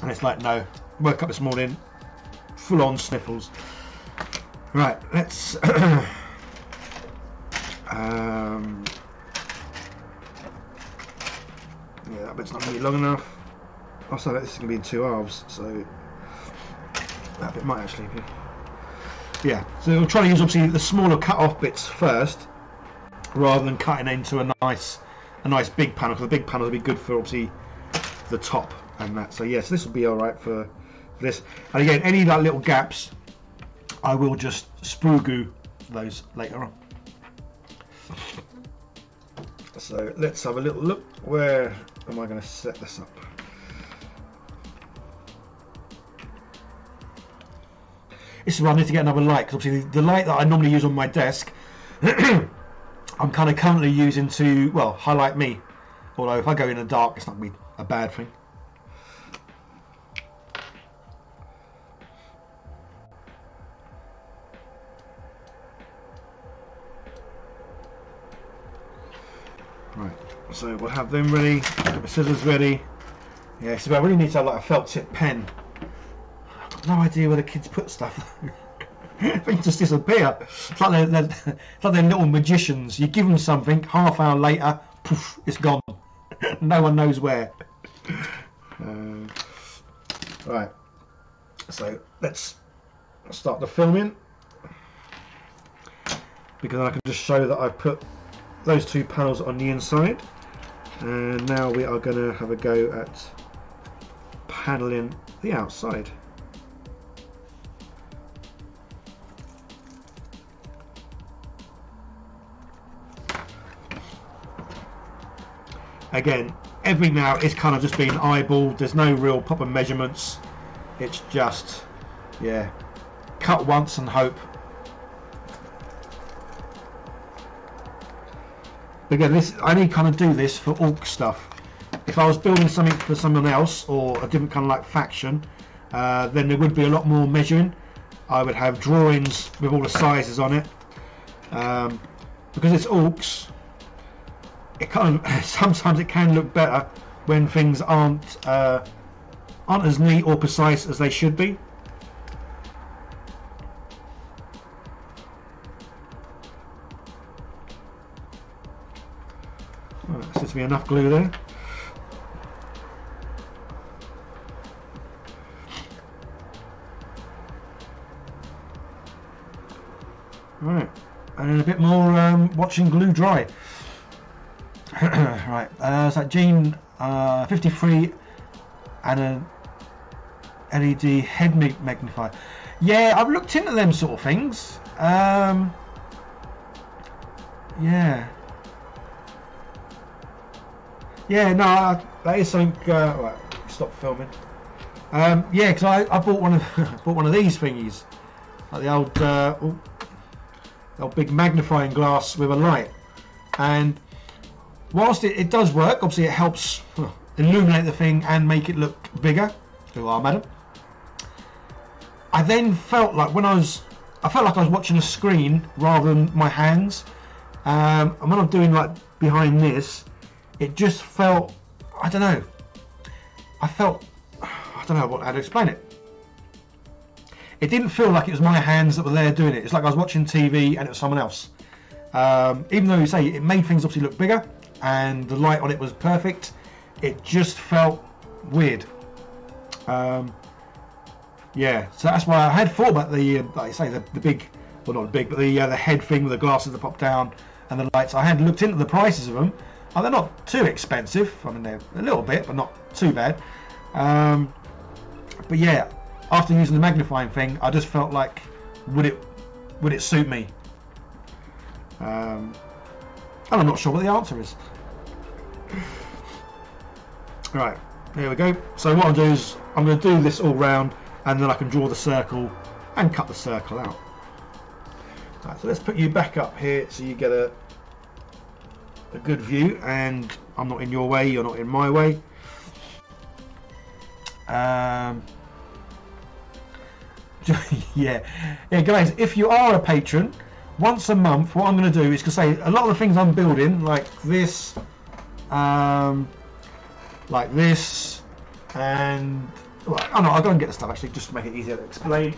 And it's like, no. Woke up this morning, full-on sniffles. Right, let's yeah, that bit's not going to be long enough. Also, this is going to be in two halves, so that bit might actually be. Yeah, so we'll try to use obviously the smaller cut-off bits first, rather than cutting into a nice big panel, because the big panel will be good for obviously the top and that. So yes, this will be all right for this. And again, any like little gaps, I will just sprue goo those later on. So let's have a little look. Where am I going to set this up? This is where I need to get another light, because obviously the light that I normally use on my desk, I'm kind of currently using to, well, highlight me. Although if I go in the dark, it's not going to be a bad thing. So we'll have them ready, the scissors ready. Yeah, so I really need to have like a felt tip pen. I've got no idea where the kids put stuff. Things just disappear. It's like they're little magicians. You give them something, half hour later, poof, it's gone. No one knows where. Right, so let's start the filming, because I can just show that I put those two panels on the inside. And now we are going to have a go at paneling the outside. Again, everything now is kind of just being eyeballed. There's no real proper measurements. It's just, yeah, cut once and hope. Again, I only kind of do this for Ork stuff. If I was building something for someone else or a different kind of like faction, then there would be a lot more measuring. I would have drawings with all the sizes on it. Because it's Orks, it kind of, sometimes it can look better when things aren't as neat or precise as they should be. Me enough glue there. All right, and then a bit more watching glue dry. Right, so Gene 53 and an LED head magnifier. Yeah, I've looked into them sort of things. Yeah, no, that is something. Right, stop filming. Yeah, because I bought one of bought one of these thingies, like the old big magnifying glass with a light. And whilst it does work, obviously it helps illuminate the thing and make it look bigger. Who are, madam? I then felt like I felt like I was watching a screen rather than my hands. And when I'm doing like behind this, it just felt, I don't know how to explain it. It didn't feel like it was my hands that were there doing it. It's like I was watching TV and it was someone else. Even though you say it made things obviously look bigger and the light on it was perfect, it just felt weird. Yeah, so that's why I had thought about the, like you say, the big, well not the big, but the head thing with the glasses that pop down and the lights. I had looked into the prices of them. They're not too expensive. I mean, they're a little bit, but not too bad. But yeah, after using the magnifying thing, I just felt like, would it suit me? And I'm not sure what the answer is. Right, there we go. So what I'll do is I'm going to do this all round, and then I can draw the circle and cut the circle out. Right, so let's put you back up here so you get a good view, and I'm not in your way, you're not in my way. Yeah, guys, if you are a patron, once a month what I'm going to do is to say a lot of the things I'm building, like this, and well, oh no, I'll go and get the stuff actually just to make it easier to explain.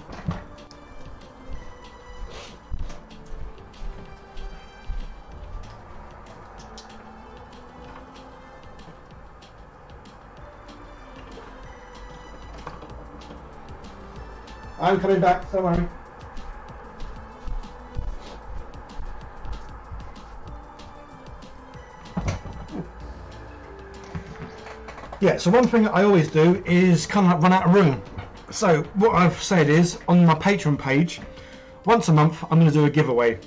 I'm coming back, don't worry. Yeah, so one thing I always do is kind of like run out of room. So what I've said is, on my Patreon page, once a month I'm going to do a giveaway.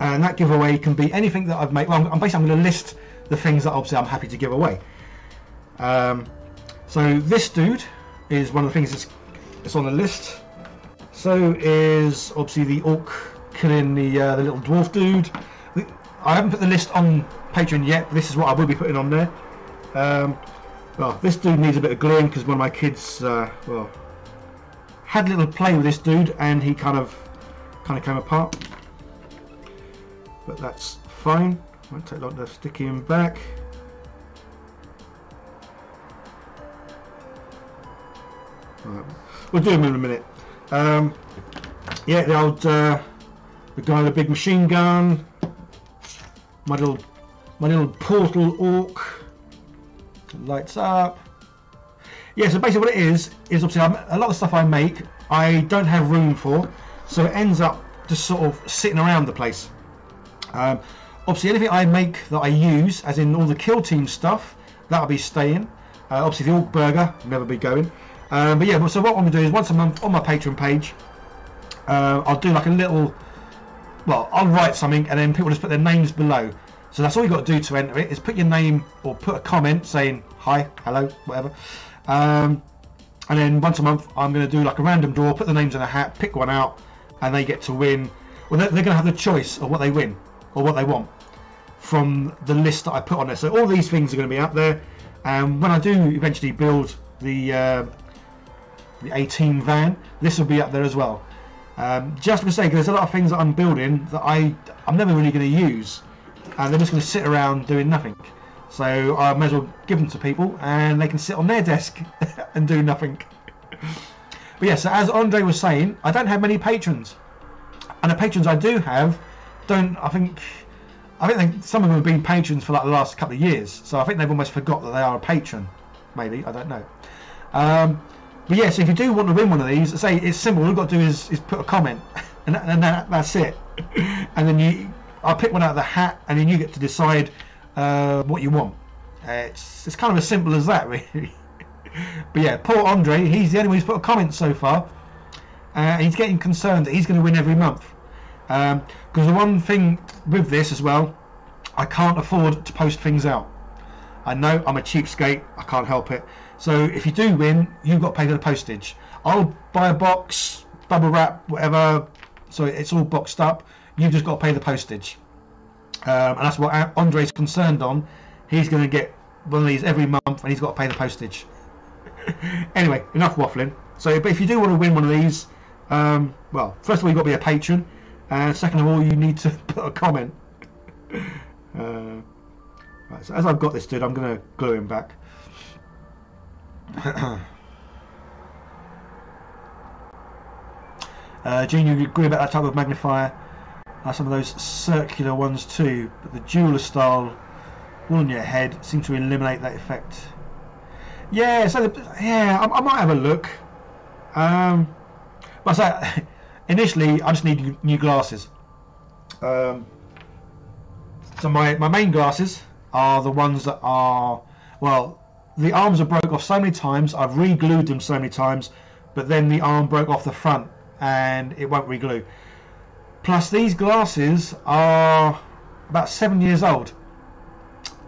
And that giveaway can be anything that I've made. Well, I'm going to list the things that obviously I'm happy to give away. So this dude is one of the things that's on the list. So is obviously the orc killing the little dwarf dude. I haven't put the list on Patreon yet, but this is what I will be putting on there. Well, this dude needs a bit of gluing because one of my kids, well, had a little play with this dude and he kind of came apart. But that's fine. Won't take long to stick him back. Right. We'll do him in a minute. Yeah, the old the guy with the big machine gun. My little portal orc. Lights up. Yeah, so basically what it is obviously a lot of stuff I make I don't have room for, so it ends up just sort of sitting around the place. Obviously anything I make that I use, as in all the kill team stuff, that'll be staying. Obviously the orc burger will never be going. But yeah, so what I'm going to do is once a month on my Patreon page, I'll do like a little, well, I'll write something and then people just put their names below. So that's all you got to do to enter it, is put your name or put a comment saying hi, hello, whatever. And then once a month I'm going to do like a random draw, put the names in a hat, pick one out, and they get to win. Well, they're going to have the choice of what they win or what they want from the list that I put on there. So all these things are going to be up there. And when I do eventually build the A-Team van, this will be up there as well. Just for sake, there's a lot of things that I'm building that I'm never really going to use. And they're just going to sit around doing nothing, so I may as well give them to people and they can sit on their desk and do nothing. But yeah, so as Andre was saying, I don't have many patrons, and the patrons I do have don't, I think some of them have been patrons for like the last couple of years, so I think they've almost forgot that they are a patron, maybe, I don't know. But yeah, so if you do want to win one of these, say it's simple, all you've got to do is put a comment and that's it. And then I'll pick one out of the hat, and then you get to decide what you want. It's kind of as simple as that, really. But yeah, poor Andre, he's the only one who's put a comment so far. He's getting concerned that he's going to win every month. Because the one thing with this as well, I can't afford to post things out. I know I'm a cheapskate, I can't help it. So if you do win, you've got to pay for the postage. I'll buy a box, bubble wrap, whatever, so it's all boxed up. You've just got to pay the postage, and that's what Andre's concerned on. He's going to get one of these every month, and he's got to pay the postage. Anyway, enough waffling. So, but if you do want to win one of these, well, first of all, you've got to be a patron, and second of all, you need to put a comment. Right, so as I've got this dude, I'm going to glue him back. Gene, you agree about that type of magnifier? Some of those circular ones too, but the jeweler style wool on your head seems to eliminate that effect. Yeah, so I might have a look. But so initially, I just need new glasses. So my main glasses, are the ones that are, well, the arms are broke off so many times, I've re-glued them so many times, but then the arm broke off the front and it won't re-glue. Plus these glasses are about 7 years old.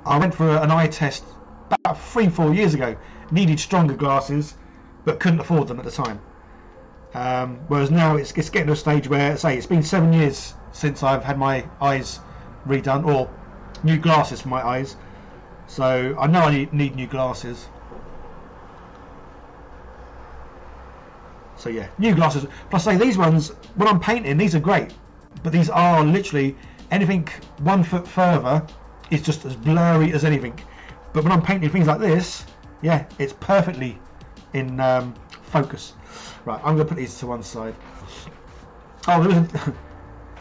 I went for an eye test about 3-4 years ago, needed stronger glasses but couldn't afford them at the time. Whereas now it's getting to a stage where, say, it's been 7 years since I've had my eyes redone, or new glasses for my eyes, so I know I need new glasses. So yeah, new glasses. Plus, say, these ones, when I'm painting, these are great, but these are literally anything 1 foot further is just as blurry as anything. But when I'm painting things like this, yeah, it's perfectly in focus. Right, I'm going to put these to one side. Oh, there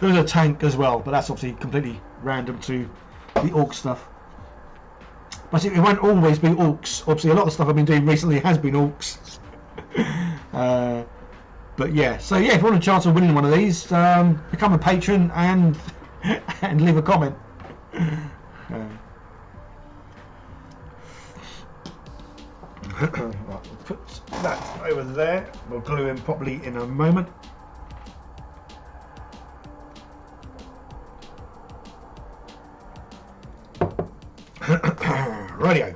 was a tank as well, but that's obviously completely random to the orc stuff. But it won't always be orcs. Obviously, a lot of stuff I've been doing recently has been orcs. But yeah, so yeah, if you want a chance of winning one of these, become a patron and leave a comment. Right, we'll put that over there. We'll glue him properly in a moment. Radio.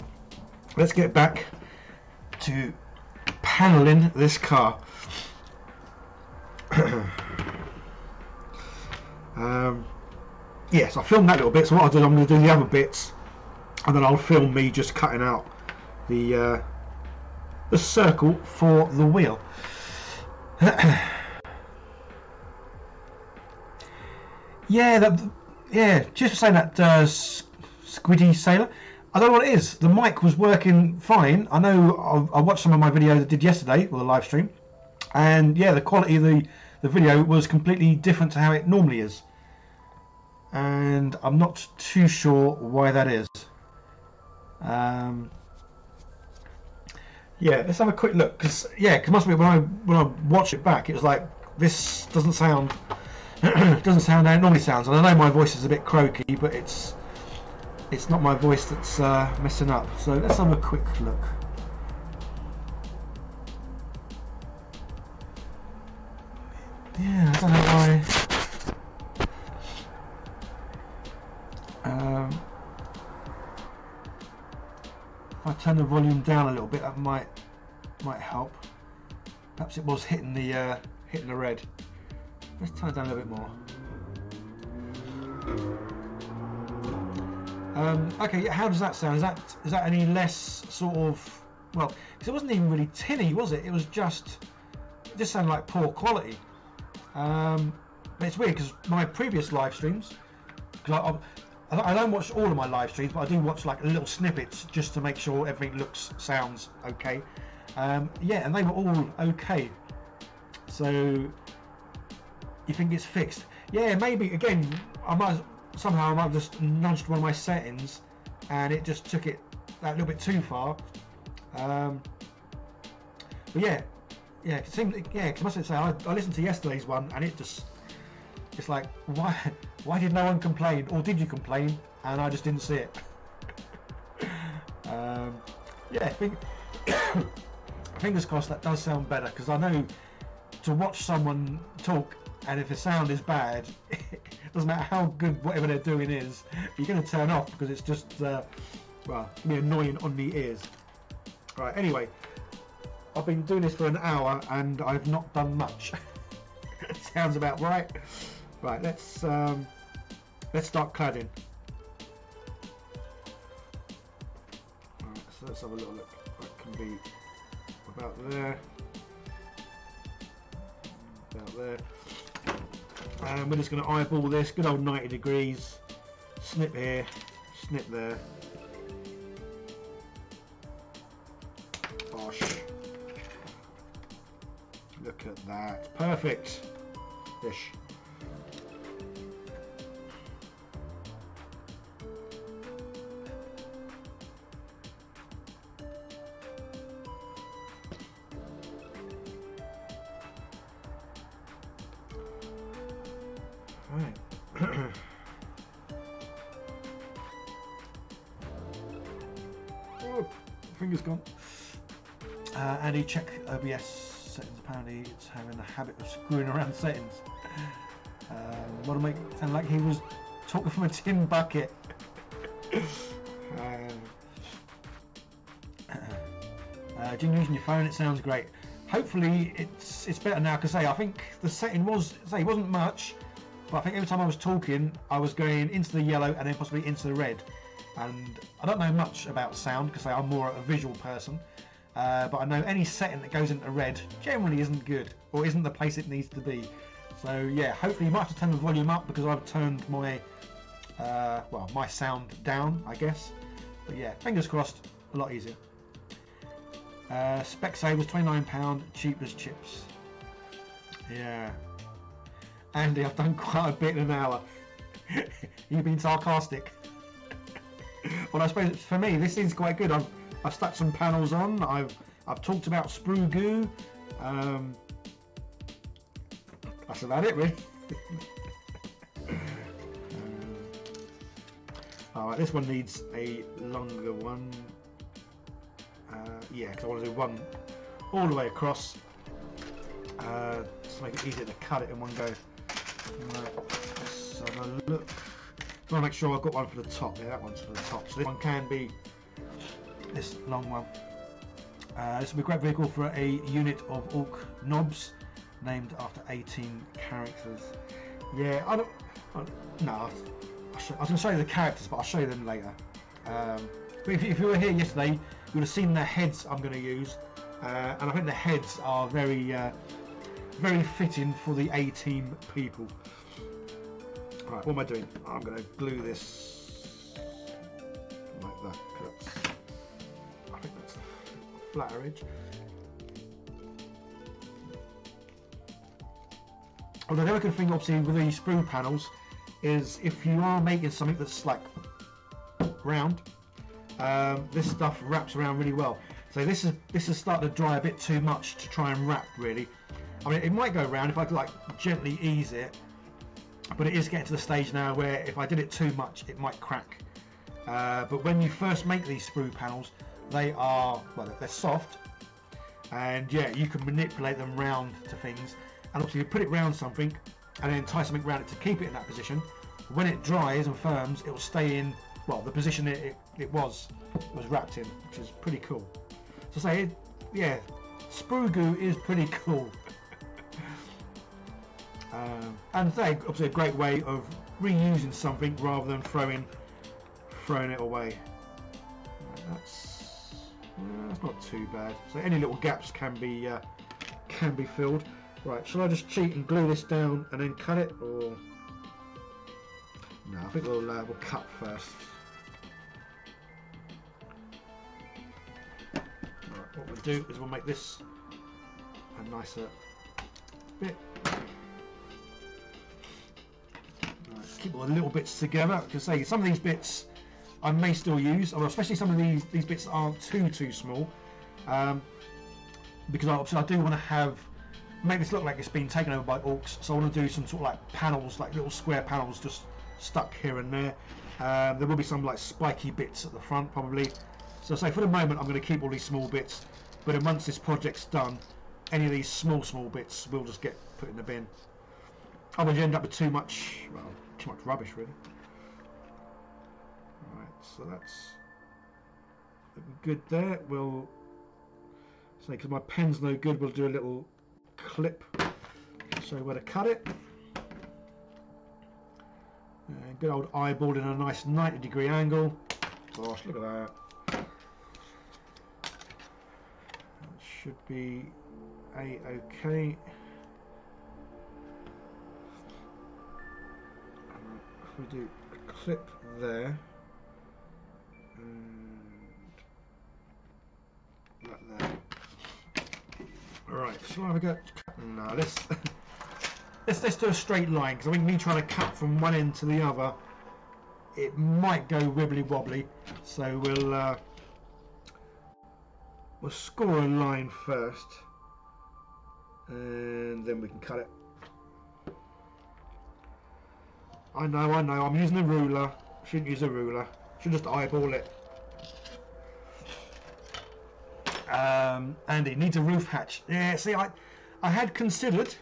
Let's get back to paneling this car. Yes, I filmed that little bit, so what I'll do is I'm going to do the other bits, and then I'll film me just cutting out the circle for the wheel. Yeah, just saying that, Squiddy Sailor, I don't know what it is, the mic was working fine. I know I watched some of my videos I did yesterday, or the live stream, and yeah, the quality of the video was completely different to how it normally is, and I'm not too sure why that is. Yeah, let's have a quick look, because yeah, it must be when I watch it back, it was like, this doesn't sound doesn't sound how it normally sounds. And I know my voice is a bit croaky, but it's not my voice that's messing up. So let's have a quick look. Yeah, I don't know why. If I turn the volume down a little bit, that might help. Perhaps it was hitting the red. Let's turn it down a little bit more. Okay, how does that sound? Is that any less sort of, well? Because it wasn't even really tinny, was it? It was just, it just sounded like poor quality. But it's weird because my previous live streams, because I don't watch all of my live streams, but I do watch like little snippets just to make sure everything sounds okay. Yeah, and they were all okay. So you think it's fixed? Yeah, maybe. Again, somehow I might have just nudged one of my settings, and it just took it that little bit too far. But yeah, it seems, yeah. 'Cause I must say, I listened to yesterday's one, and it just. It's like, why did no one complain? Or did you complain and I just didn't see it? Yeah, fingers crossed that does sound better, because I know to watch someone talk, and if the sound is bad, it doesn't matter how good whatever they're doing is, you're going to turn off because it's just, well, it'll be annoying on the ears. Right, anyway, I've been doing this for an hour and I've not done much. Sounds about right. Right, let's start cladding. All right, so let's have a little look. That can be about there, about there. And we're just going to eyeball this. Good old 90 degrees. Snip here, snip there. Bosh. Look at that. Perfect. Ish. fingers gone. And you check OBS settings. Apparently it's having the habit of screwing around settings. Want to make it sound like he was talking from a tin bucket. Doing using your phone, it sounds great. Hopefully it's better now, because I think the setting was, say, wasn't much, but I think every time I was talking I was going into the yellow and then possibly into the red. And I don't know much about sound because I'm more a visual person, but I know any setting that goes into red generally isn't good or isn't the place it needs to be. So yeah, hopefully you might have to turn the volume up, because I've turned my well, my sound down, I guess. But yeah, fingers crossed, a lot easier. Spec save was £29, cheap as chips. Yeah. Andy, I've done quite a bit in an hour. You've been sarcastic. Well, I suppose for me this is quite good. I've stuck some panels on. I've talked about Sprue Goo. That's about it, really. All right, this one needs a longer one. Yeah, because I want to do one all the way across, to make it easier to cut it in one go. Let's have a look. I want to make sure I've got one for the top. Yeah, that one's for the top. So this one can be this long one. This will be a great vehicle for a unit of Ork Knobs, named after 18 characters. Yeah, I was going to show you the characters, but I'll show you them later. But if you were here yesterday, you would have seen the heads I'm going to use, and I think the heads are very, very fitting for the A-Team people. Right, what am I doing? I'm going to glue this like that. I think that's a flatter edge. Well, another good thing, obviously, with these sprue panels is if you are making something that's like round, this stuff wraps around really well. So this has started to dry a bit too much to try and wrap, really. I mean, it might go round if I could like gently ease it, but it is getting to the stage now where if I did it too much, it might crack. But when you first make these sprue panels, they are, well, they're soft, and yeah, you can manipulate them round to things. And obviously you put it round something and then tie something round it to keep it in that position. When it dries and firms, it will stay in, well, the position it was wrapped in, which is pretty cool. So say, yeah, Sprue Goo is pretty cool. And say, obviously a great way of reusing something rather than throwing it away. That's not too bad. So any little gaps can be filled. Right, shall I just cheat and glue this down and then cut it, or...? No, I think we'll cut first. Right, what we'll do is we'll make this a nicer bit. Right, keep all the little bits together, because say, some of these bits I may still use, or especially some of these bits that aren't too small, because obviously I do want to have... make this look like it's been taken over by orcs, so I want to do some sort of like panels, like little square panels just stuck here and there. There will be some like spiky bits at the front probably. So say for the moment I'm going to keep all these small bits, but then once this project's done, any of these small bits will just get put in the bin. Otherwise you end up with too much rubbish, really. Alright, so that's good there. We'll say, because my pen's no good, we'll do a little clip, show where to cut it. And good old eyeball in a nice 90-degree angle. Gosh, look at that. That should be a-okay. If we do a clip there, and that there. Alright, shall I have a go? No, let's do a straight line, because I think me trying to cut from one end to the other, it might go wibbly wobbly. So we'll score a line first, and then we can cut it. I know, I'm using a ruler. Shouldn't use a ruler. Should just eyeball it. And it needs a roof hatch. Yeah, see, I had considered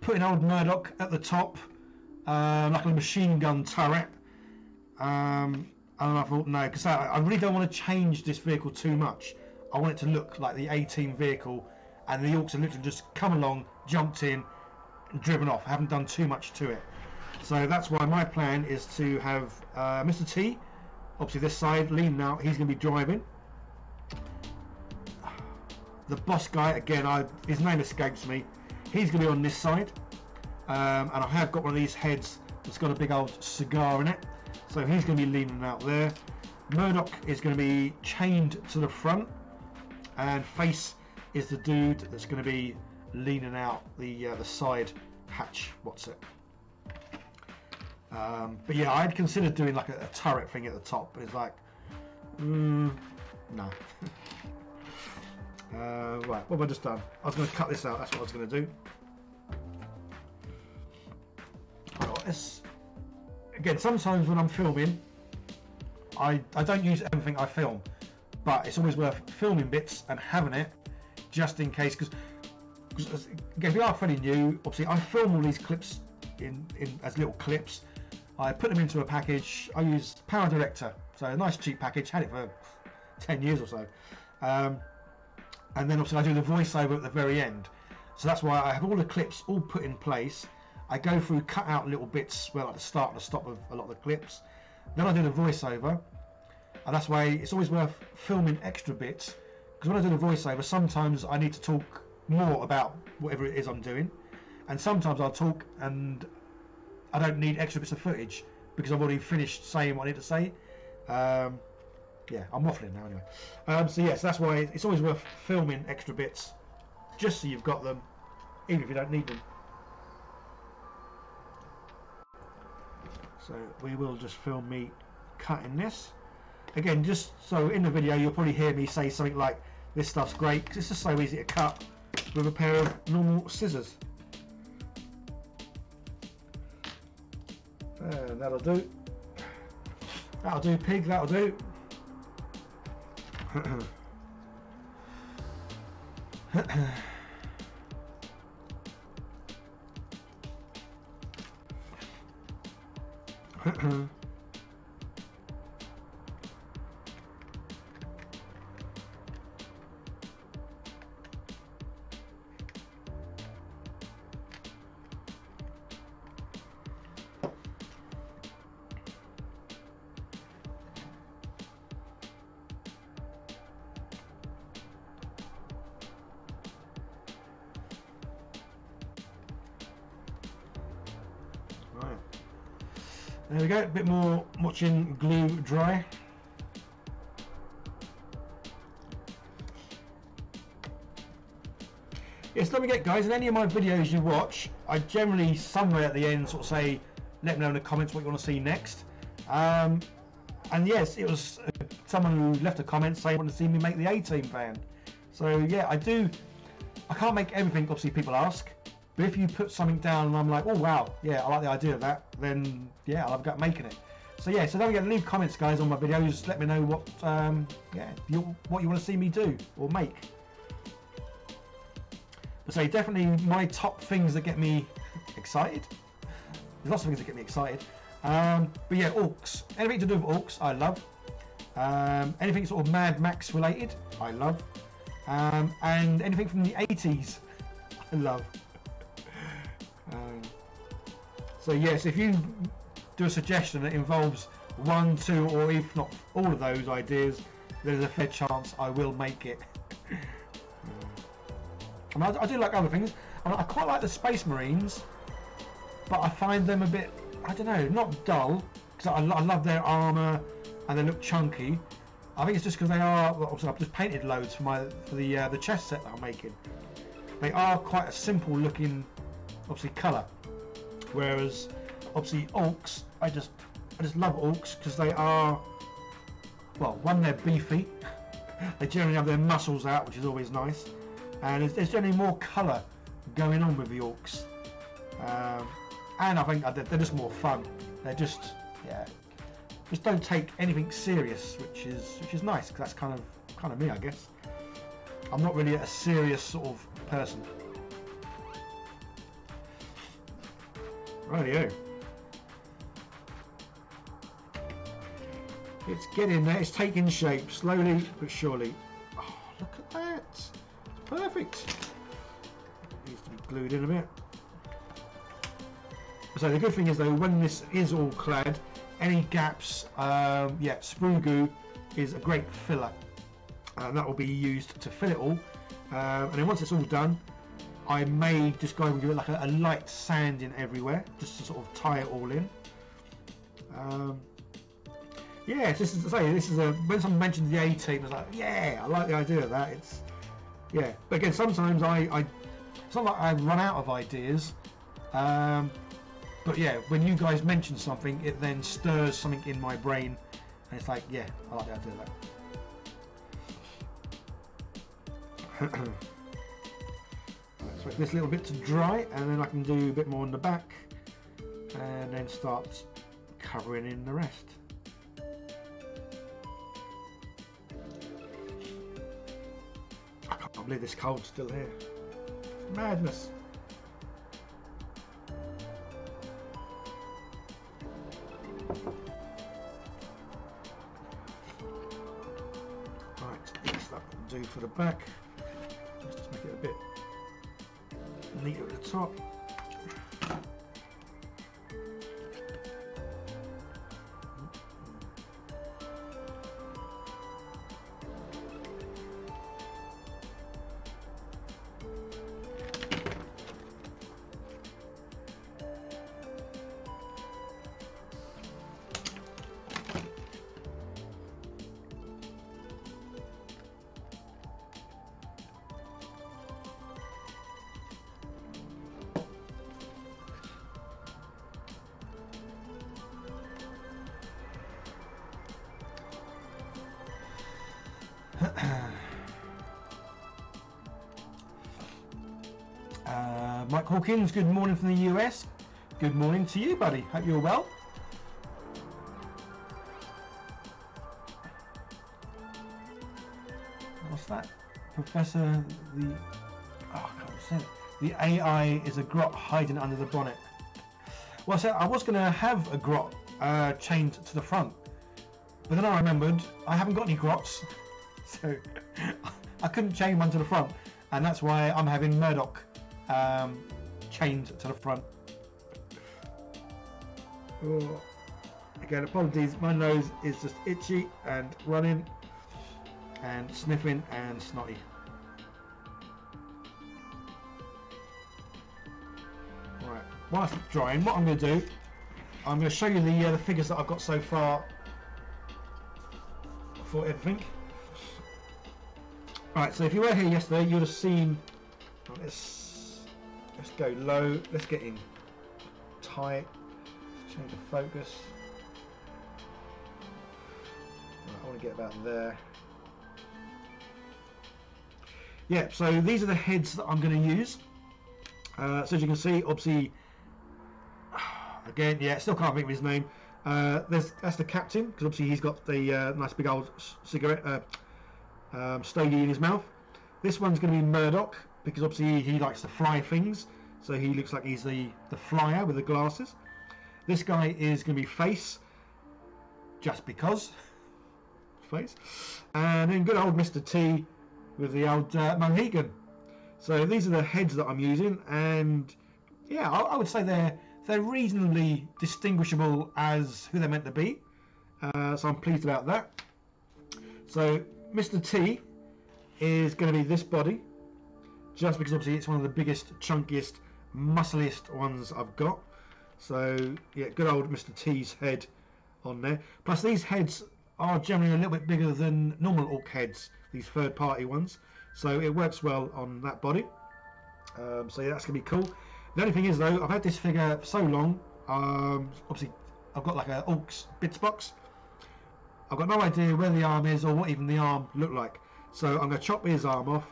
putting old Murdoch at the top, like a machine gun turret. And I thought, no, because I really don't want to change this vehicle too much. I want it to look like the A-Team vehicle, and the Orcs have literally just come along, jumped in, and driven off. I haven't done too much to it. So that's why my plan is to have Mr. T, obviously this side, Liam now, he's going to be driving. The boss guy, again, his name escapes me, he's going to be on this side. And I have got one of these heads that's got a big old cigar in it. So he's going to be leaning out there. Murdoch is going to be chained to the front. And Face is the dude that's going to be leaning out the side hatch. What's it? But yeah, I'd considered doing like a turret thing at the top, but it's like, no. Right, what have I just done? I was going to cut this out, that's what I was going to do. Right, this. Again, sometimes when I'm filming, I don't use everything I film, but it's always worth filming bits and having it just in case, because if you are fairly new, obviously I film all these clips in as little clips. I put them into a package. I use PowerDirector, so a nice cheap package, had it for 10 years or so. And then obviously I do the voiceover at the very end. So that's why I have all the clips all put in place. I go through, cut out little bits, well, like the start and the stop of a lot of the clips. Then I do the voiceover, and that's why it's always worth filming extra bits, because when I do the voiceover, sometimes I need to talk more about whatever it is I'm doing. And sometimes I'll talk and I don't need extra bits of footage because I've already finished saying what I need to say. Yeah, I'm waffling now anyway. So yes, that's why it's always worth filming extra bits just so you've got them, even if you don't need them. So we will just film me cutting this. Again, just so in the video you'll probably hear me say something like, this stuff's great, because it's just so easy to cut with a pair of normal scissors. And that'll do. That'll do, pig, that'll do. There we go, a bit more watching glue dry. Yes, don't forget guys, in any of my videos you watch, I generally somewhere at the end sort of say, let me know in the comments what you want to see next. And yes, it was someone who left a comment saying they want to see me make the A-Team band. So yeah, I can't make everything obviously people ask. But if you put something down and I'm like, oh wow, yeah, I like the idea of that, then yeah, I'll have a go at making it. So yeah, so don't forget to leave comments guys on my videos, just let me know what yeah, what you want to see me do or make. But so definitely my top things that get me excited. There's lots of things that get me excited. But yeah, Orcs. Anything to do with Orcs, I love. Anything sort of Mad Max related, I love. And anything from the 80s, I love. So yes, if you do a suggestion that involves one, two, or if not all of those ideas, there's a fair chance I will make it. I mean, I do like other things. I quite like the Space Marines, but I find them a bit, I don't know, not dull, because I love their armour and they look chunky. I think it's just because they are, well, I've just painted loads for the chess set that I'm making. They are quite a simple looking, obviously, colour. Whereas, obviously, Orcs, I just love Orcs because they are, well, one, they're beefy. They generally have their muscles out, which is always nice. And there's generally more colour going on with the Orcs. And I think they're just more fun. They're just, yeah, just don't take anything serious, which is nice because that's kind of me, I guess. I'm not really a serious sort of person. Rightio. It's getting there, it's taking shape, slowly but surely. Oh, look at that. It's perfect. It needs to be glued in a bit. So the good thing is though, when this is all clad, any gaps, yeah, sprue goo is a great filler. And that will be used to fill it all. And then once it's all done, I may just go and give it like a light sanding everywhere, just to sort of tie it all in. Yeah, this is to say, this is a, when someone mentioned the A-Team, I was like, yeah, I like the idea of that. It's, yeah, but again, sometimes it's not like I run out of ideas, but yeah, when you guys mention something, it then stirs something in my brain, and it's like, yeah, I like the idea of that. Let's wait this little bit to dry, and then I can do a bit more on the back, and then start covering in the rest. I believe this cold's still here. It's madness. Right, that's that will do for the back. Let's just make it a bit neater at the top. Mike Hawkins, good morning from the US. Good morning to you, buddy. Hope you're well. What's that? Professor, the... Oh, I can't say it. The AI is a grot hiding under the bonnet. Well, so I was going to have a grot chained to the front, but then I remembered I haven't got any grots, so I couldn't chain one to the front, and that's why I'm having Murdoch chained to the front. Oh, again, apologies, my nose is just itchy and running and sniffing and snotty. Alright, whilst it's drying, what I'm going to do, I'm going to show you the figures that I've got so far for everything. Alright, so if you were here yesterday, you would have seen, let's go low, let's get in tight, let's change the focus. Right, I want to get about there. Yeah, so these are the heads that I'm going to use. So as you can see, obviously, again, yeah, still can't think of his name. That's the captain, because obviously he's got the nice big old cigarette stogie in his mouth. This one's going to be Murdoch, because obviously he likes to fly things, so he looks like he's the flyer with the glasses. This guy is going to be Face, just because Face, and then good old Mr. T with the old Mohegan. So these are the heads that I'm using, and yeah, I would say they're reasonably distinguishable as who they're meant to be. So I'm pleased about that. So Mr. T is going to be this body, just because obviously it's one of the biggest, chunkiest, muscliest ones I've got. So yeah, good old Mr. T's head on there. Plus these heads are generally a little bit bigger than normal Orc heads, these third party ones. So it works well on that body. So yeah, that's going to be cool. The only thing is though, I've had this figure for so long, obviously I've got like an Orc's bits box. I've got no idea where the arm is or what even the arm looked like. So I'm going to chop his arm off.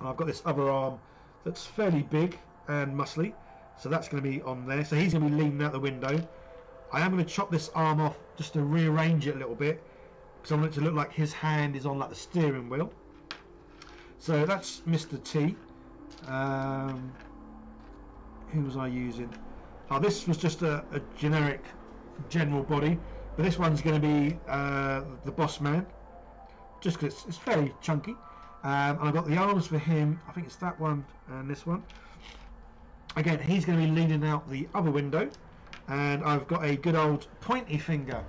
And I've got this other arm that's fairly big and muscly. So that's going to be on there. So he's going to be leaning out the window. I am going to chop this arm off just to rearrange it a little bit, because I want it to look like his hand is on like the steering wheel. So that's Mr. T. Who was I using? Oh, this was just a generic general body, but this one's going to be the boss man, just because it's very chunky. And I've got the arms for him. I think it's that one and this one. Again, he's going to be leaning out the other window, and I've got a good old pointy finger.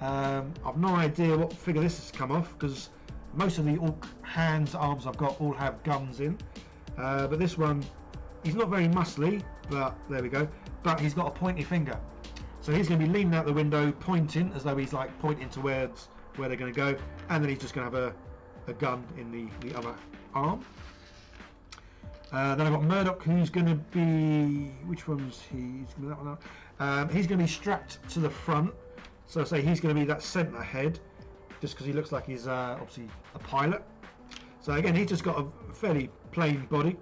I've no idea what figure this has come off, because most of the Orc hands, arms I've got all have guns in, but this one, he's not very muscly, but there we go, but he's got a pointy finger. So he's going to be leaning out the window, pointing, as though he's like pointing towards where they're going to go, and then he's just going to have a gun in the other arm. Then I've got Murdoch, who's going to be, which one's he? He's going to be strapped to the front, so say he's going to be that centre head, just because he looks like he's obviously a pilot. So again, he's just got a fairly plain body.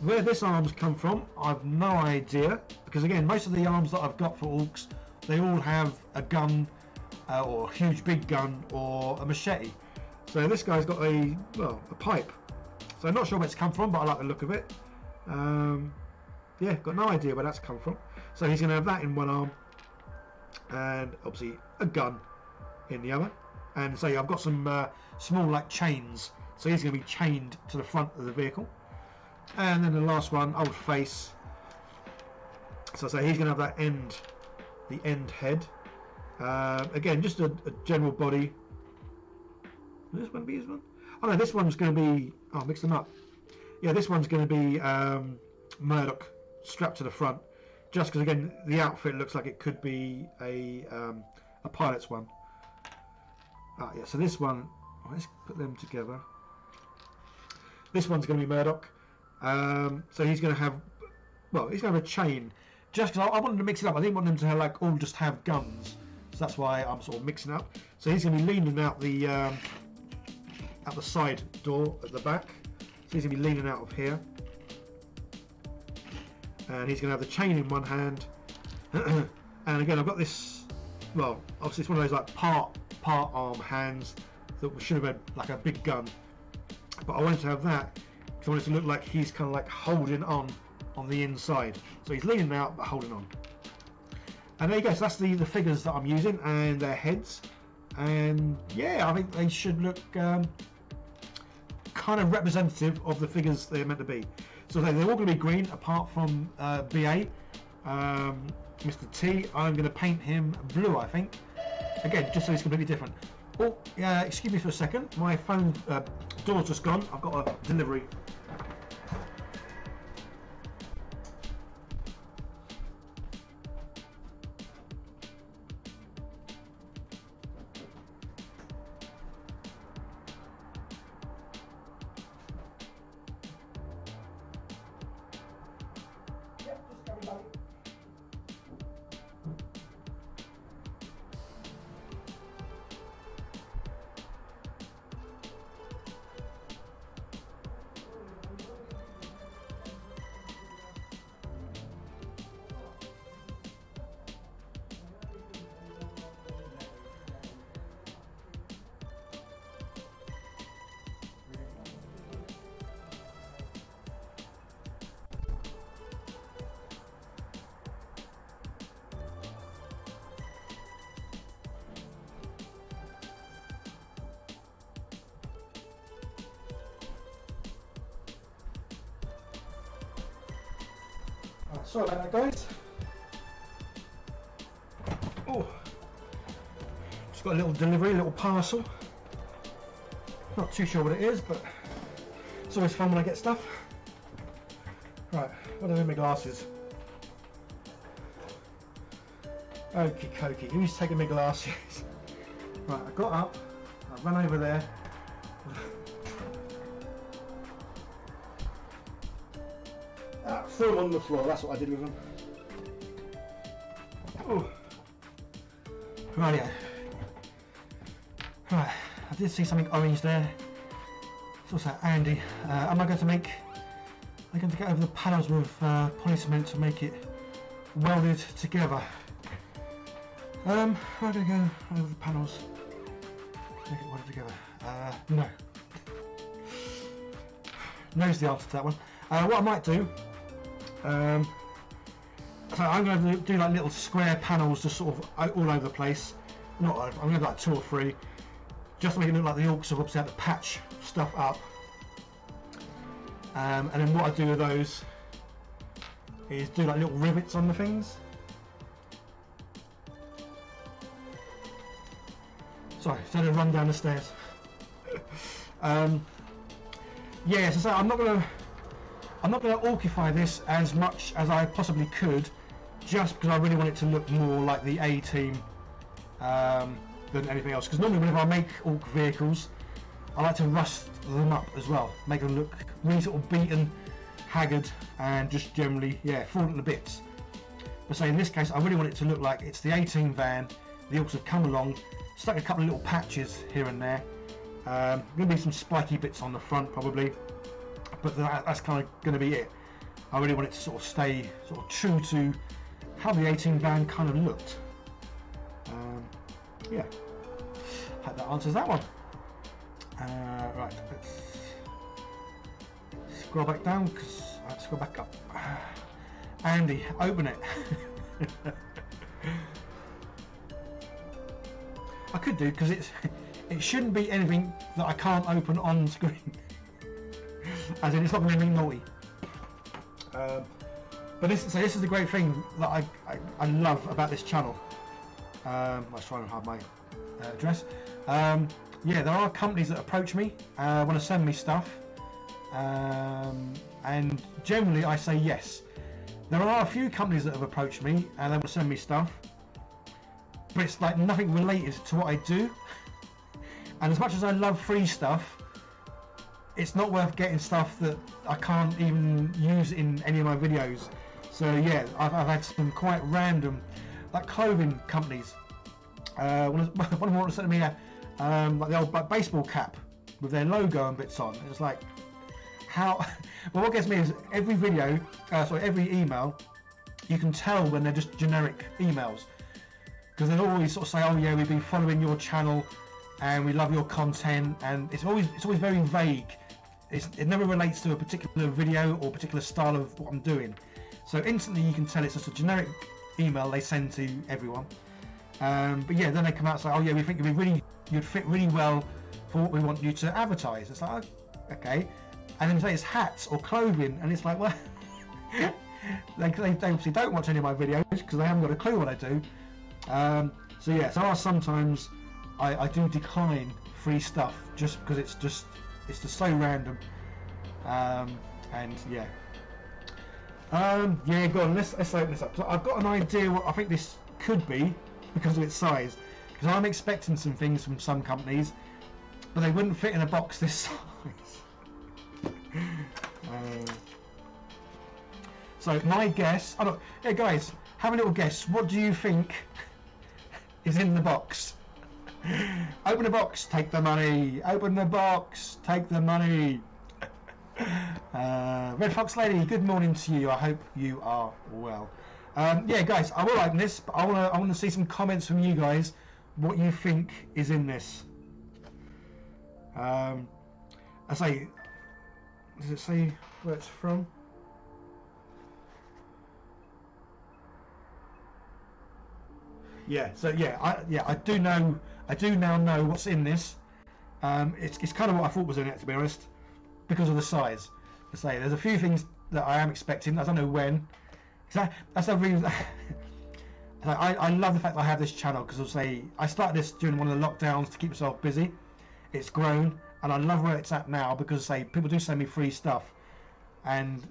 Where this arm's come from, I've no idea, because again, most of the arms that I've got for Orcs, they all have a gun, or a huge big gun, or a machete. So this guy's got a pipe. So I'm not sure where it's come from, but I like the look of it. Yeah, got no idea where that's come from. So he's going to have that in one arm, and obviously a gun in the other. And so I've got some small like chains. So he's going to be chained to the front of the vehicle. And then the last one, old face. So he's going to have that end, the end head. Again, just a general body. Will this one be his one? Oh no, this one's going to be... Oh, mix them up. Yeah, this one's going to be Murdoch strapped to the front. Just because, again, the outfit looks like it could be a pilot's one. Ah, yeah, so this one... Oh, let's put them together. This one's going to be Murdoch. So he's going to have... Well, he's going to have a chain. Just because I wanted to mix it up. I didn't want them to have, like, all just have guns. So that's why I'm sort of mixing up. So he's going to be leaning out the... at the side door at the back, so he's going to be leaning out of here, and he's going to have the chain in one hand. And again, I've got this, well, obviously it's one of those like part arm hands that should have been like a big gun, but I wanted to have that because I wanted to look like he's kind of like holding on the inside, so he's leaning out but holding on. And there you go, so that's the figures that I'm using and their heads, and yeah, I think they should look kind of representative of the figures they're meant to be. So they're all going to be green apart from BA. Mr. T, I'm going to paint him blue, I think. Again, just so he's completely different. Oh, yeah, excuse me for a second. My phone door's just gone. I've got a delivery. Sorry about that, guys. Oh, just got a little delivery, a little parcel. Not too sure what it is, but it's always fun when I get stuff. Right, what are my glasses? Okie dokie, who's taking my glasses? Right, I got up, I ran over there. Threw them on the floor, that's what I did with them. Oh. Right, yeah. Right, I did see something orange there. It's also Andy. Am I going to make... I'm going to get over the panels with polycement to make it welded together. I'm going to go over the panels, make it welded together. No. Knows the answer to that one. What I might do, so I'm going to do like little square panels just sort of all over the place. Not, I'm going to do like 2 or 3, just to make it look like the orcs have obviously had to patch stuff up. And then what I do with those is do like little rivets on the things. Sorry, so they run down the stairs. Yeah, so I'm not going to orcify this as much as I possibly could, just because I really want it to look more like the A-Team than anything else. Because normally whenever I make orc vehicles, I like to rust them up as well, make them look really sort of beaten, haggard, and just generally, yeah, falling to bits. But say in this case, I really want it to look like it's the A-Team van. The orcs have come along, stuck a couple of little patches here and there. Going to be some spiky bits on the front probably, but that's kind of going to be it. I really want it to sort of stay sort of true to how the A-Team van kind of looked. Yeah, hope that answers that one. Right, let's scroll back down, because I have to scroll back up. Andy, open it. I could do, because it's it shouldn't be anything that I can't open on screen. As in, it's not going to be anything naughty. But this is the great thing that I love about this channel. I was trying to hide my address. Yeah, there are companies that approach me, want to send me stuff, and generally I say yes. There are a few companies that have approached me and they will send me stuff, but it's like nothing related to what I do. And as much as I love free stuff, it's not worth getting stuff that I can't even use in any of my videos. So yeah, I've had some quite random, like clothing companies. One of them wanted to send me a, like the old baseball cap with their logo and bits on. It's like, how? Well, what gets me is every video, sorry, every email, you can tell when they're just generic emails, because they always sort of say, oh yeah, we've been following your channel, and we love your content, and it's always very vague. It never relates to a particular video or particular style of what I'm doing. So instantly you can tell it's just a generic email they send to everyone. But yeah, then they come out and say, oh yeah, we think you'd fit really well for what we want you to advertise. It's like, oh, okay. And then they say it's hats or clothing, and it's like, well, they obviously don't watch any of my videos because they haven't got a clue what I do. So yeah, so I sometimes I do decline free stuff just because it's just so random, and yeah, yeah. Go on, let's open this up. So I've got an idea what I think this could be because of its size. Because I'm expecting some things from some companies, but they wouldn't fit in a box this size. So my guess. Oh no, hey guys, have a little guess. What do you think is in the box? Open the box, take the money. Open the box, take the money. Red Fox Lady, good morning to you. I hope you are well. Yeah, guys, I will open this, but I want to see some comments from you guys. What you think is in this? I say, does it say where it's from? Yeah. So yeah, I do know. I do now know what's in this. It's kind of what I thought was in it, to be honest, because of the size. I say there's a few things that I am expecting. I don't know when. That's the reason. I love the fact that I have this channel, because I'll say I started this during one of the lockdowns to keep myself busy. It's grown, and I love where it's at now because say people do send me free stuff, and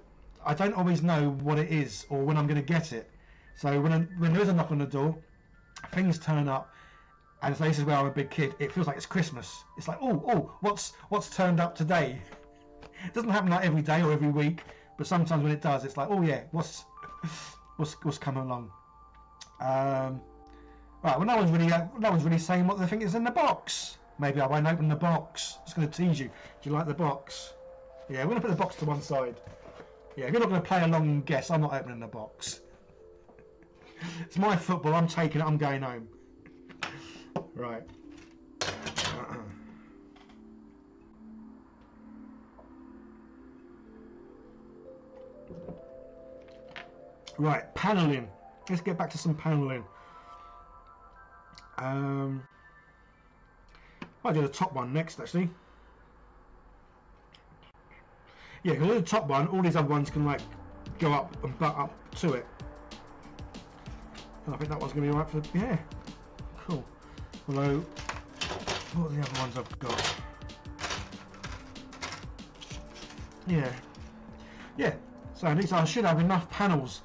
I don't always know what it is or when I'm going to get it. So when there is a knock on the door, things turn up. And so this is where I'm a big kid. It feels like it's Christmas. It's like, oh, what's turned up today? It doesn't happen like every day or every week, but sometimes when it does, it's like, oh yeah, what's coming along? Right, well, no one's really saying what they think is in the box. Maybe I won't open the box. It's going to tease you. Do you like the box? Yeah, we're going to put the box to one side. Yeah, if you're not going to play along and guess, I'm not opening the box. It's my football. I'm taking it. I'm going home. Right. Right, panelling. Let's get back to some panelling. I'll do the top one next, actually. Yeah, because the top one, all these other ones can like go up and butt up to it. And I think that one's going to be alright for the... yeah. Cool. Although, what are the other ones I've got? Yeah. Yeah. So at least I should have enough panels.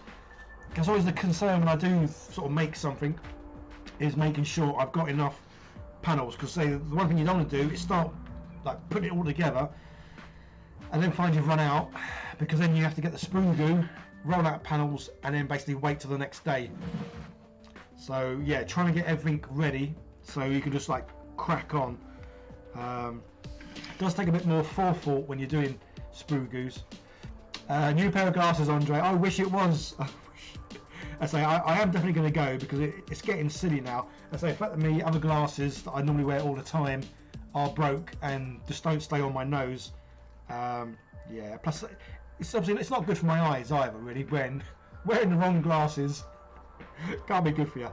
Because always the concern when I do sort of make something is making sure I've got enough panels. Because the one thing you don't want to do is start like putting it all together and then find you've run out, because then you have to get the spoon goo, roll out panels, and then basically wait till the next day. So yeah, trying to get everything ready so you can just like crack on. It does take a bit more forethought when you're doing Sprue Goose. New pair of glasses, Andre. I wish it was. I say I am definitely going to go, because it's getting silly now. I say the fact that me other glasses that I normally wear all the time are broke and just don't stay on my nose. Yeah. Plus, it's not good for my eyes either. Really, when wearing the wrong glasses, can't be good for you.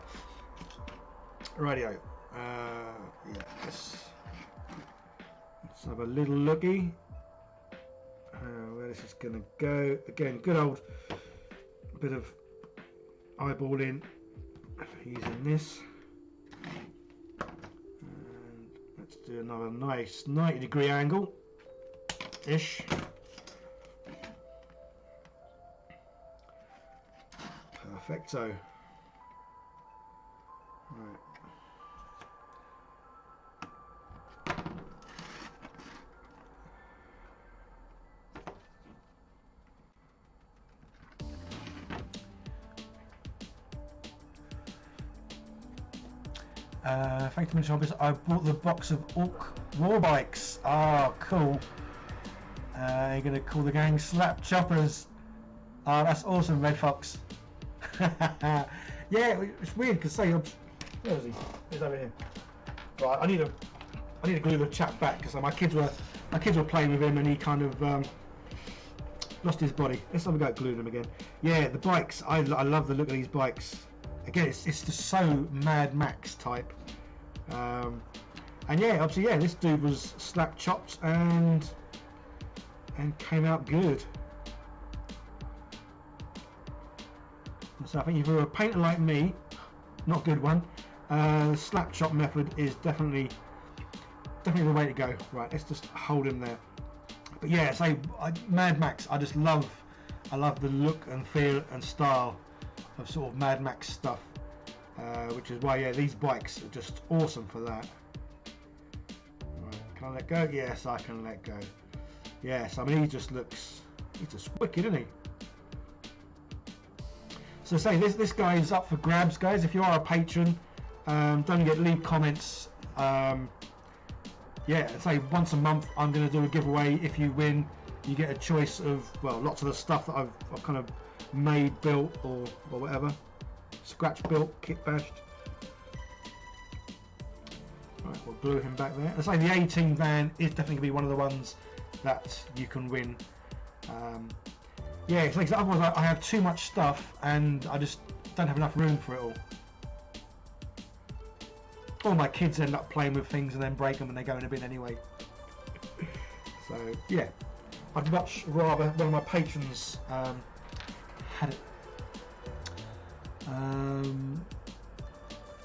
Radio. Yeah. Let's have a little looky. Where this is gonna go again? Good old bit of eyeballing using this. And let's do another nice 90-degree angle ish. Perfecto. Right. Thank you, Mr. Hobbs. I bought the box of Ork war bikes. Ah, cool. You're gonna call the gang slap choppers. Ah, that's awesome, Red Fox. Yeah, it's weird because say, where is he? He's over here. Right, I need to glue the chap back because my kids were playing with him and he kind of lost his body. Let's have a go at gluing him again. Yeah, the bikes. I love the look of these bikes. Again, it's just so Mad Max type. And yeah, obviously, yeah, this dude was slap chopped and came out good. And so I think if you're a painter like me, not a good one, the slap chop method is definitely the way to go. Right, let's just hold him there. But yeah, so Mad Max, I just love, I love the look and feel and style of sort of Mad Max stuff, which is why, yeah, these bikes are just awesome for that. Right, can I let go? Yes, I can let go. Yes, I mean, he just looks, he's just wicked, isn't he? So say this guy is up for grabs, guys. If you are a patron, don't forget, leave comments. Yeah, say once a month I'm going to do a giveaway. If you win, you get a choice of, well, lots of the stuff that I've kind of made, built, or whatever, scratch built, kick bashed. Right, we'll glue him back there. As I say, the A-Team van is definitely gonna be one of the ones that you can win. Yeah, it's like otherwise I have too much stuff and I just don't have enough room for it all. All my kids end up playing with things and then break them and they go in a bin anyway. So yeah, I'd much rather one of my patrons had it. And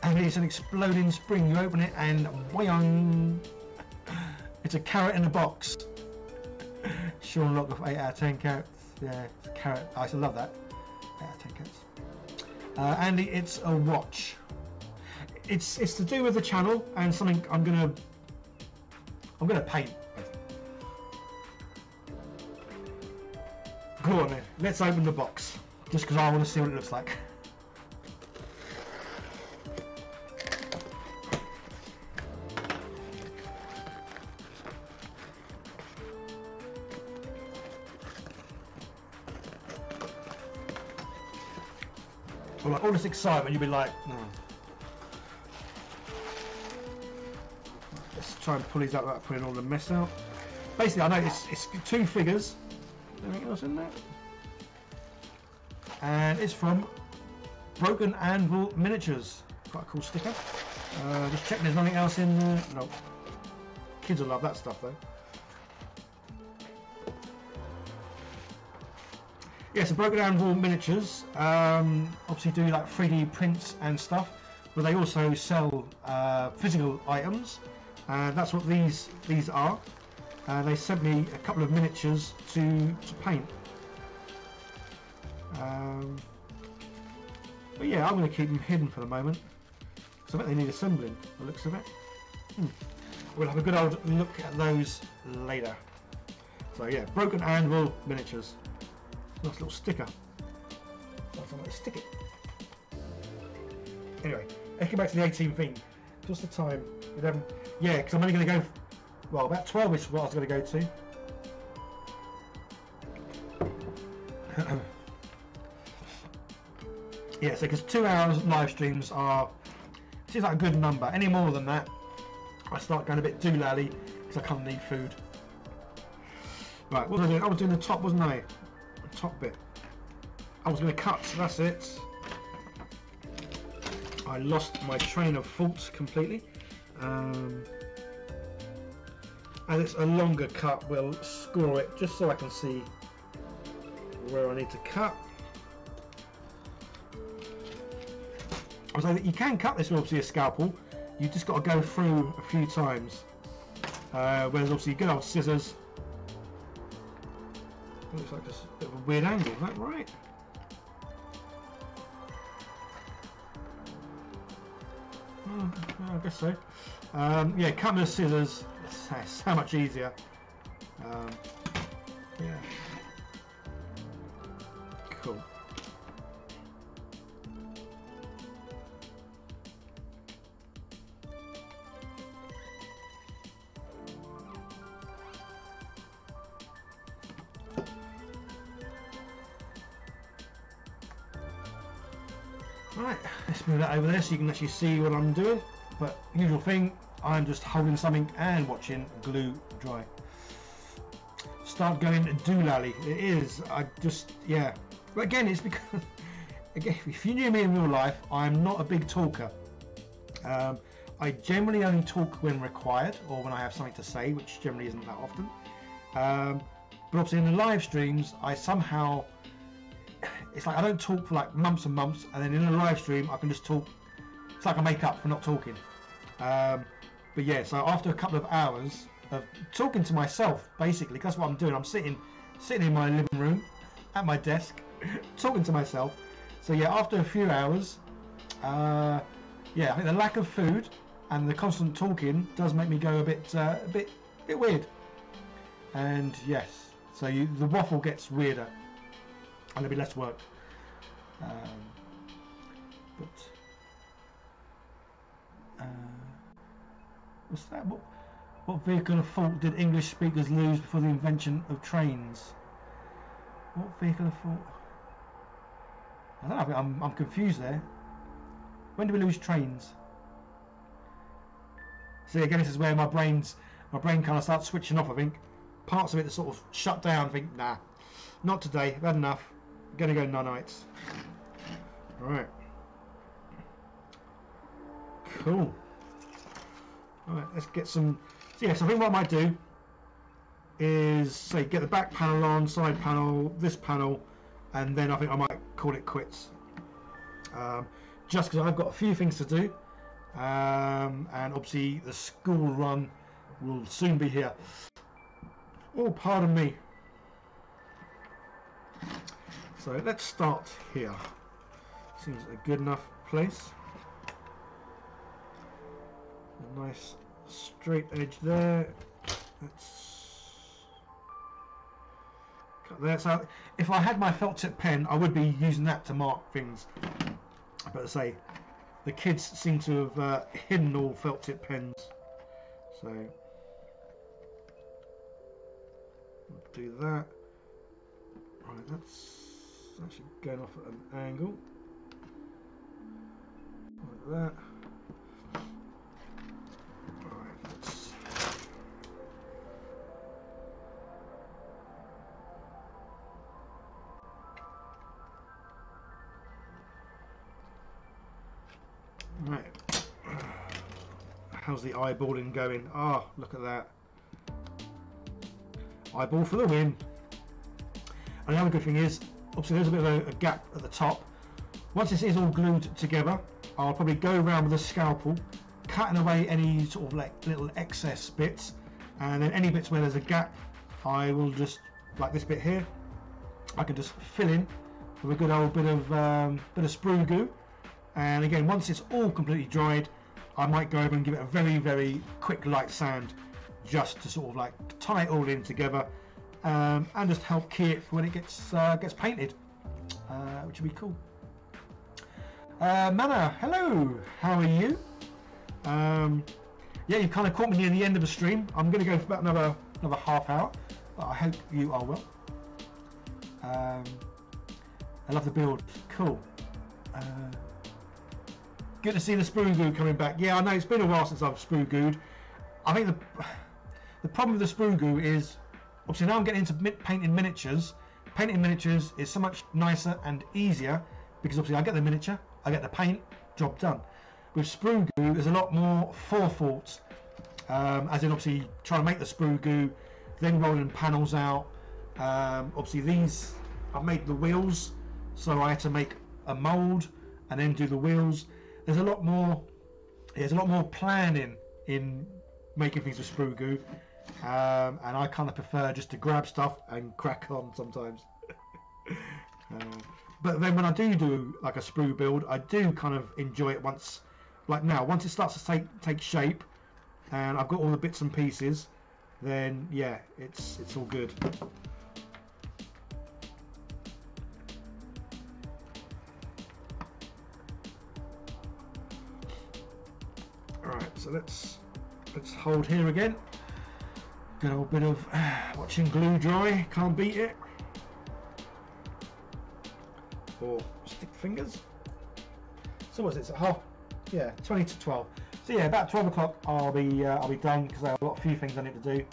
it's an exploding spring. You open it and whang! It's a carrot in a box. Sean Lock of 8 out of 10 carrots. Yeah, it's a carrot. I still love that. 8 out of 10 carrots. Andy, it's a watch. It's to do with the channel and something I'm gonna paint. Go on then. Let's open the box. Just because I want to see what it looks like. Well, like, all this excitement, you'll be like, no. Let's try and pull these out without putting all the mess out. Basically, I know it's two figures. Anything else in there? and it's from Broken Anvil Miniatures. Quite a cool sticker. Just checking there's nothing else in there. No. Kids will love that stuff though. Yeah, so Broken Anvil Miniatures obviously do like 3D prints and stuff, but they also sell physical items, and that's what these are. They sent me a couple of miniatures to paint. But yeah, I'm going to keep them hidden for the moment, because I bet they need assembling, the looks of it. We'll have a good old look at those later. So yeah, Broken Anvil Miniatures. Nice little sticker. Nice little stick it. Anyway, let's get back to the A-Team thing. Just the time. Yeah, because I'm only going to go... Well, about 12 is what I was going to go to. Yeah, so because 2 hours live streams are... Seems like a good number. Any more than that, I start going a bit doolally because I can't eat food. Right, what was I doing? I was doing the top, wasn't I? The top bit. I was going to cut, so that's it. I lost my train of thought completely. And it's a longer cut, we'll score it just so I can see where I need to cut. So you can cut this with obviously a scalpel, you just got to go through a few times. Whereas obviously good old scissors. It looks like just a bit of a weird angle, is that right? I guess so. Yeah, cut with scissors. It's so much easier. Yeah. Cool. Right, let's move that over there so you can actually see what I'm doing. But usual thing, I'm just holding something and watching glue dry. Start going doolally. It is. I just, yeah. But again, it's because, again, if you knew me in real life, I'm not a big talker. I generally only talk when required or when I have something to say, which generally isn't that often. But obviously in the live streams, I somehow, it's like I don't talk for like months and months, and then in a live stream, I can just talk. It's like I make up for not talking. But yeah, so after a couple of hours of talking to myself, basically, that's what I'm doing. I'm sitting in my living room at my desk, talking to myself. So yeah, after a few hours, yeah, I think the lack of food and the constant talking does make me go a bit weird. And yes, so the waffle gets weirder and there'll be less work. What's that? What vehicle of fault did English speakers lose before the invention of trains? What vehicle of fault? I don't know. I'm confused there. When do we lose trains? See, again, this is where my brain kind of starts switching off. I think parts of it that sort of shut down. I think, nah, not today. I've had enough. I'm gonna go nanites. All right. Cool. Alright, let's get some. So, yes, I think what I might do is say get the back panel on, side panel, this panel, and then I think I might call it quits. Just because I've got a few things to do, and obviously the school run will soon be here. Oh, pardon me. So let's start here. Seems a good enough place. A nice straight edge there. Let's cut there. So if I had my felt tip pen, I would be using that to mark things. But I say, the kids seem to have hidden all felt tip pens. So we'll do that. Right, that's actually going off at an angle. Like that. Right. How's the eyeballing going? Ah, oh, look at that. Eyeball for the win. And the other good thing is, obviously there's a bit of a gap at the top. Once this is all glued together, I'll probably go around with a scalpel, cutting away any sort of like little excess bits, and then any bits where there's a gap, I will just, like this bit here, I can just fill in with a good old bit of sprue goo. And again, once it's all completely dried, I might go over and give it a very quick light sand, just to sort of like tie it all in together, and just help key it for when it gets painted, which would be cool. Mana, hello, how are you? Yeah, you kind of caught me near the end of the stream. I'm going to go for about another half hour, but I hope you are well. I love the build, cool. Good to see the sprue goo coming back. Yeah, I know it's been a while since I've sprue gooed. I think the problem with the sprue goo is, obviously now I'm getting into painting miniatures. Painting miniatures is so much nicer and easier because obviously I get the miniature, I get the paint, job done. With sprue goo, there's a lot more forethought, as in obviously trying to make the sprue goo, then rolling panels out. Obviously these, I've made the wheels, so I had to make a mould and then do the wheels. There's a lot more. There's a lot more planning in making things with sprue goo, and I kind of prefer just to grab stuff and crack on sometimes. But then when I do like a sprue build, I do kind of enjoy it once. Like now, once it starts to take shape, and I've got all the bits and pieces, then yeah, it's all good. So let's hold here again. Good old bit of watching glue dry. Can't beat it. Or stick fingers. So what's it? It's at half. Yeah, 20 to 12. So yeah, about 12 o'clock I'll be done because I have a few things I need to do.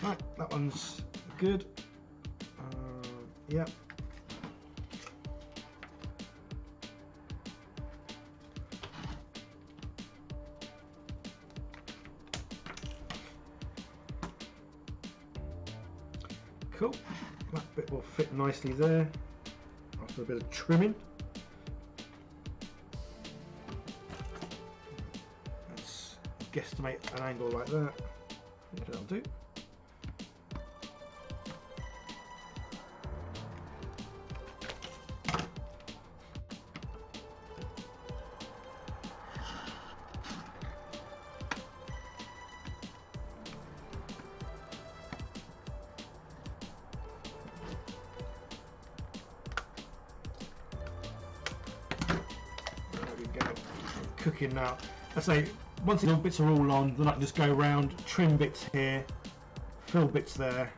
Right, that one's good. Yep. Cool. That bit will fit nicely there after a bit of trimming. Let's guesstimate an angle like that. That'll do. Cooking now. I say once the bits are all on, then I can just go around, trim bits here, fill bits there.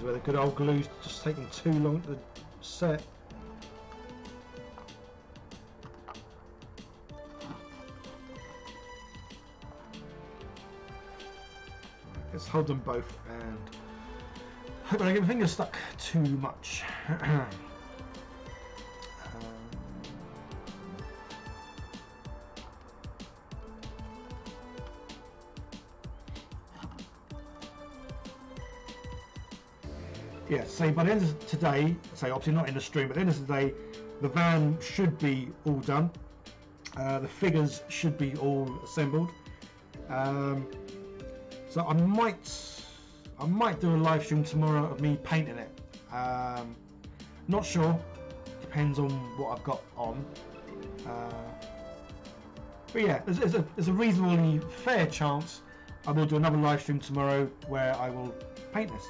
is where the good old glue's just taking too long to set. Let's hold them both and hope I don't get my fingers stuck too much. Yeah, so by the end of today, so obviously not in the stream, but at the end of today, the van should be all done. The figures should be all assembled. So I might do a live stream tomorrow of me painting it. Not sure, depends on what I've got on. But yeah, there's a reasonably fair chance I will do another live stream tomorrow where I will paint this.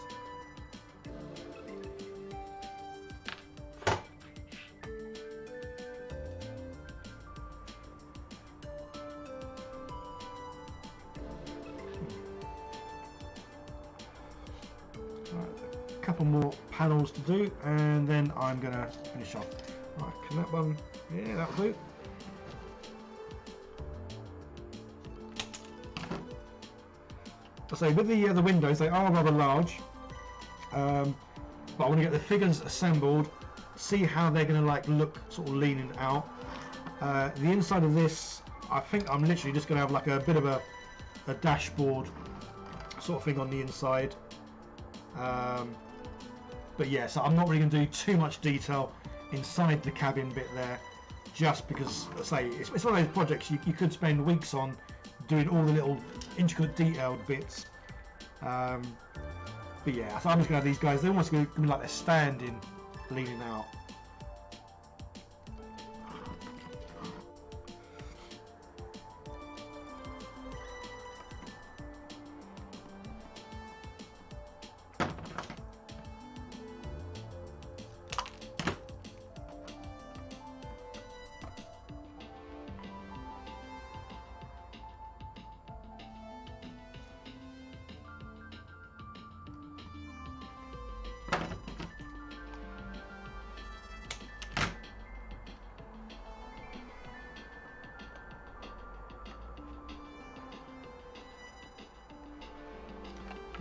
Panels to do, and then I'm gonna finish off. Right, can that one? Yeah, that'll do. So with the windows, they are rather large, but I want to get the figures assembled, see how they're gonna like look, sort of leaning out. The inside of this, I think I'm literally just gonna have like a bit of a dashboard sort of thing on the inside. But yeah, so I'm not really going to do too much detail inside the cabin bit there, just because, I say, it's one of those projects you could spend weeks on doing all the little intricate detailed bits. But yeah, so I'm just going to have these guys, they're almost going to be like they're standing, leaning out.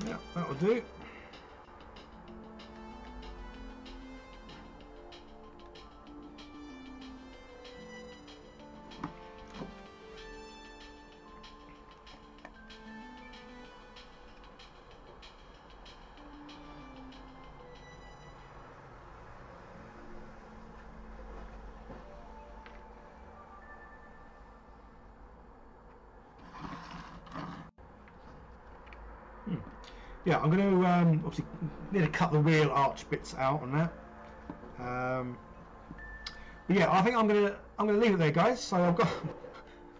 Yeah, that'll do. Yeah, I'm going to obviously need to cut the wheel arch bits out on that. But yeah, I think I'm going to leave it there, guys. So I've got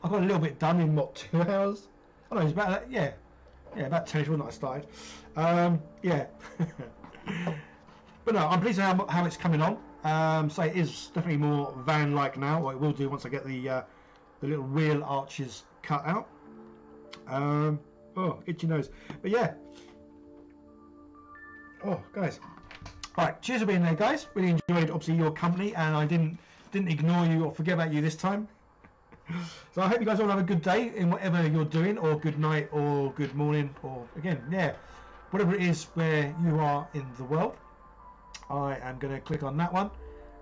a little bit done in what, 2 hours? I don't know, it's about that. Yeah, about 10-ish when I started. Yeah, but no, I'm pleased with how it's coming on. So it is definitely more van-like now, or it will do once I get the little wheel arches cut out. Oh, itchy nose. But yeah. Oh, guys. Right, cheers for being there, guys. Really enjoyed, obviously, your company, and I didn't ignore you or forget about you this time. So I hope you guys all have a good day in whatever you're doing, or good night, or good morning, or, again, yeah, whatever it is where you are in the world. I am going to click on that one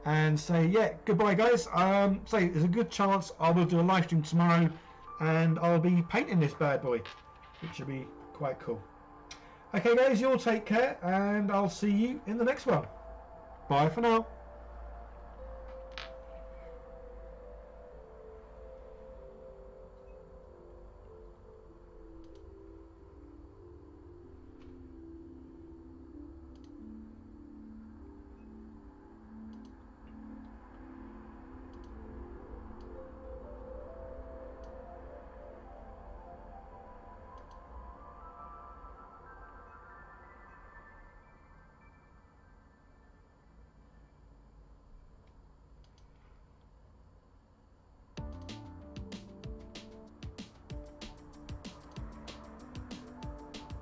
and say, yeah, goodbye, guys. So there's a good chance I will do a live stream tomorrow, and I'll be painting this bad boy, which should be quite cool. Okay guys, you all take care, and I'll see you in the next one. Bye for now.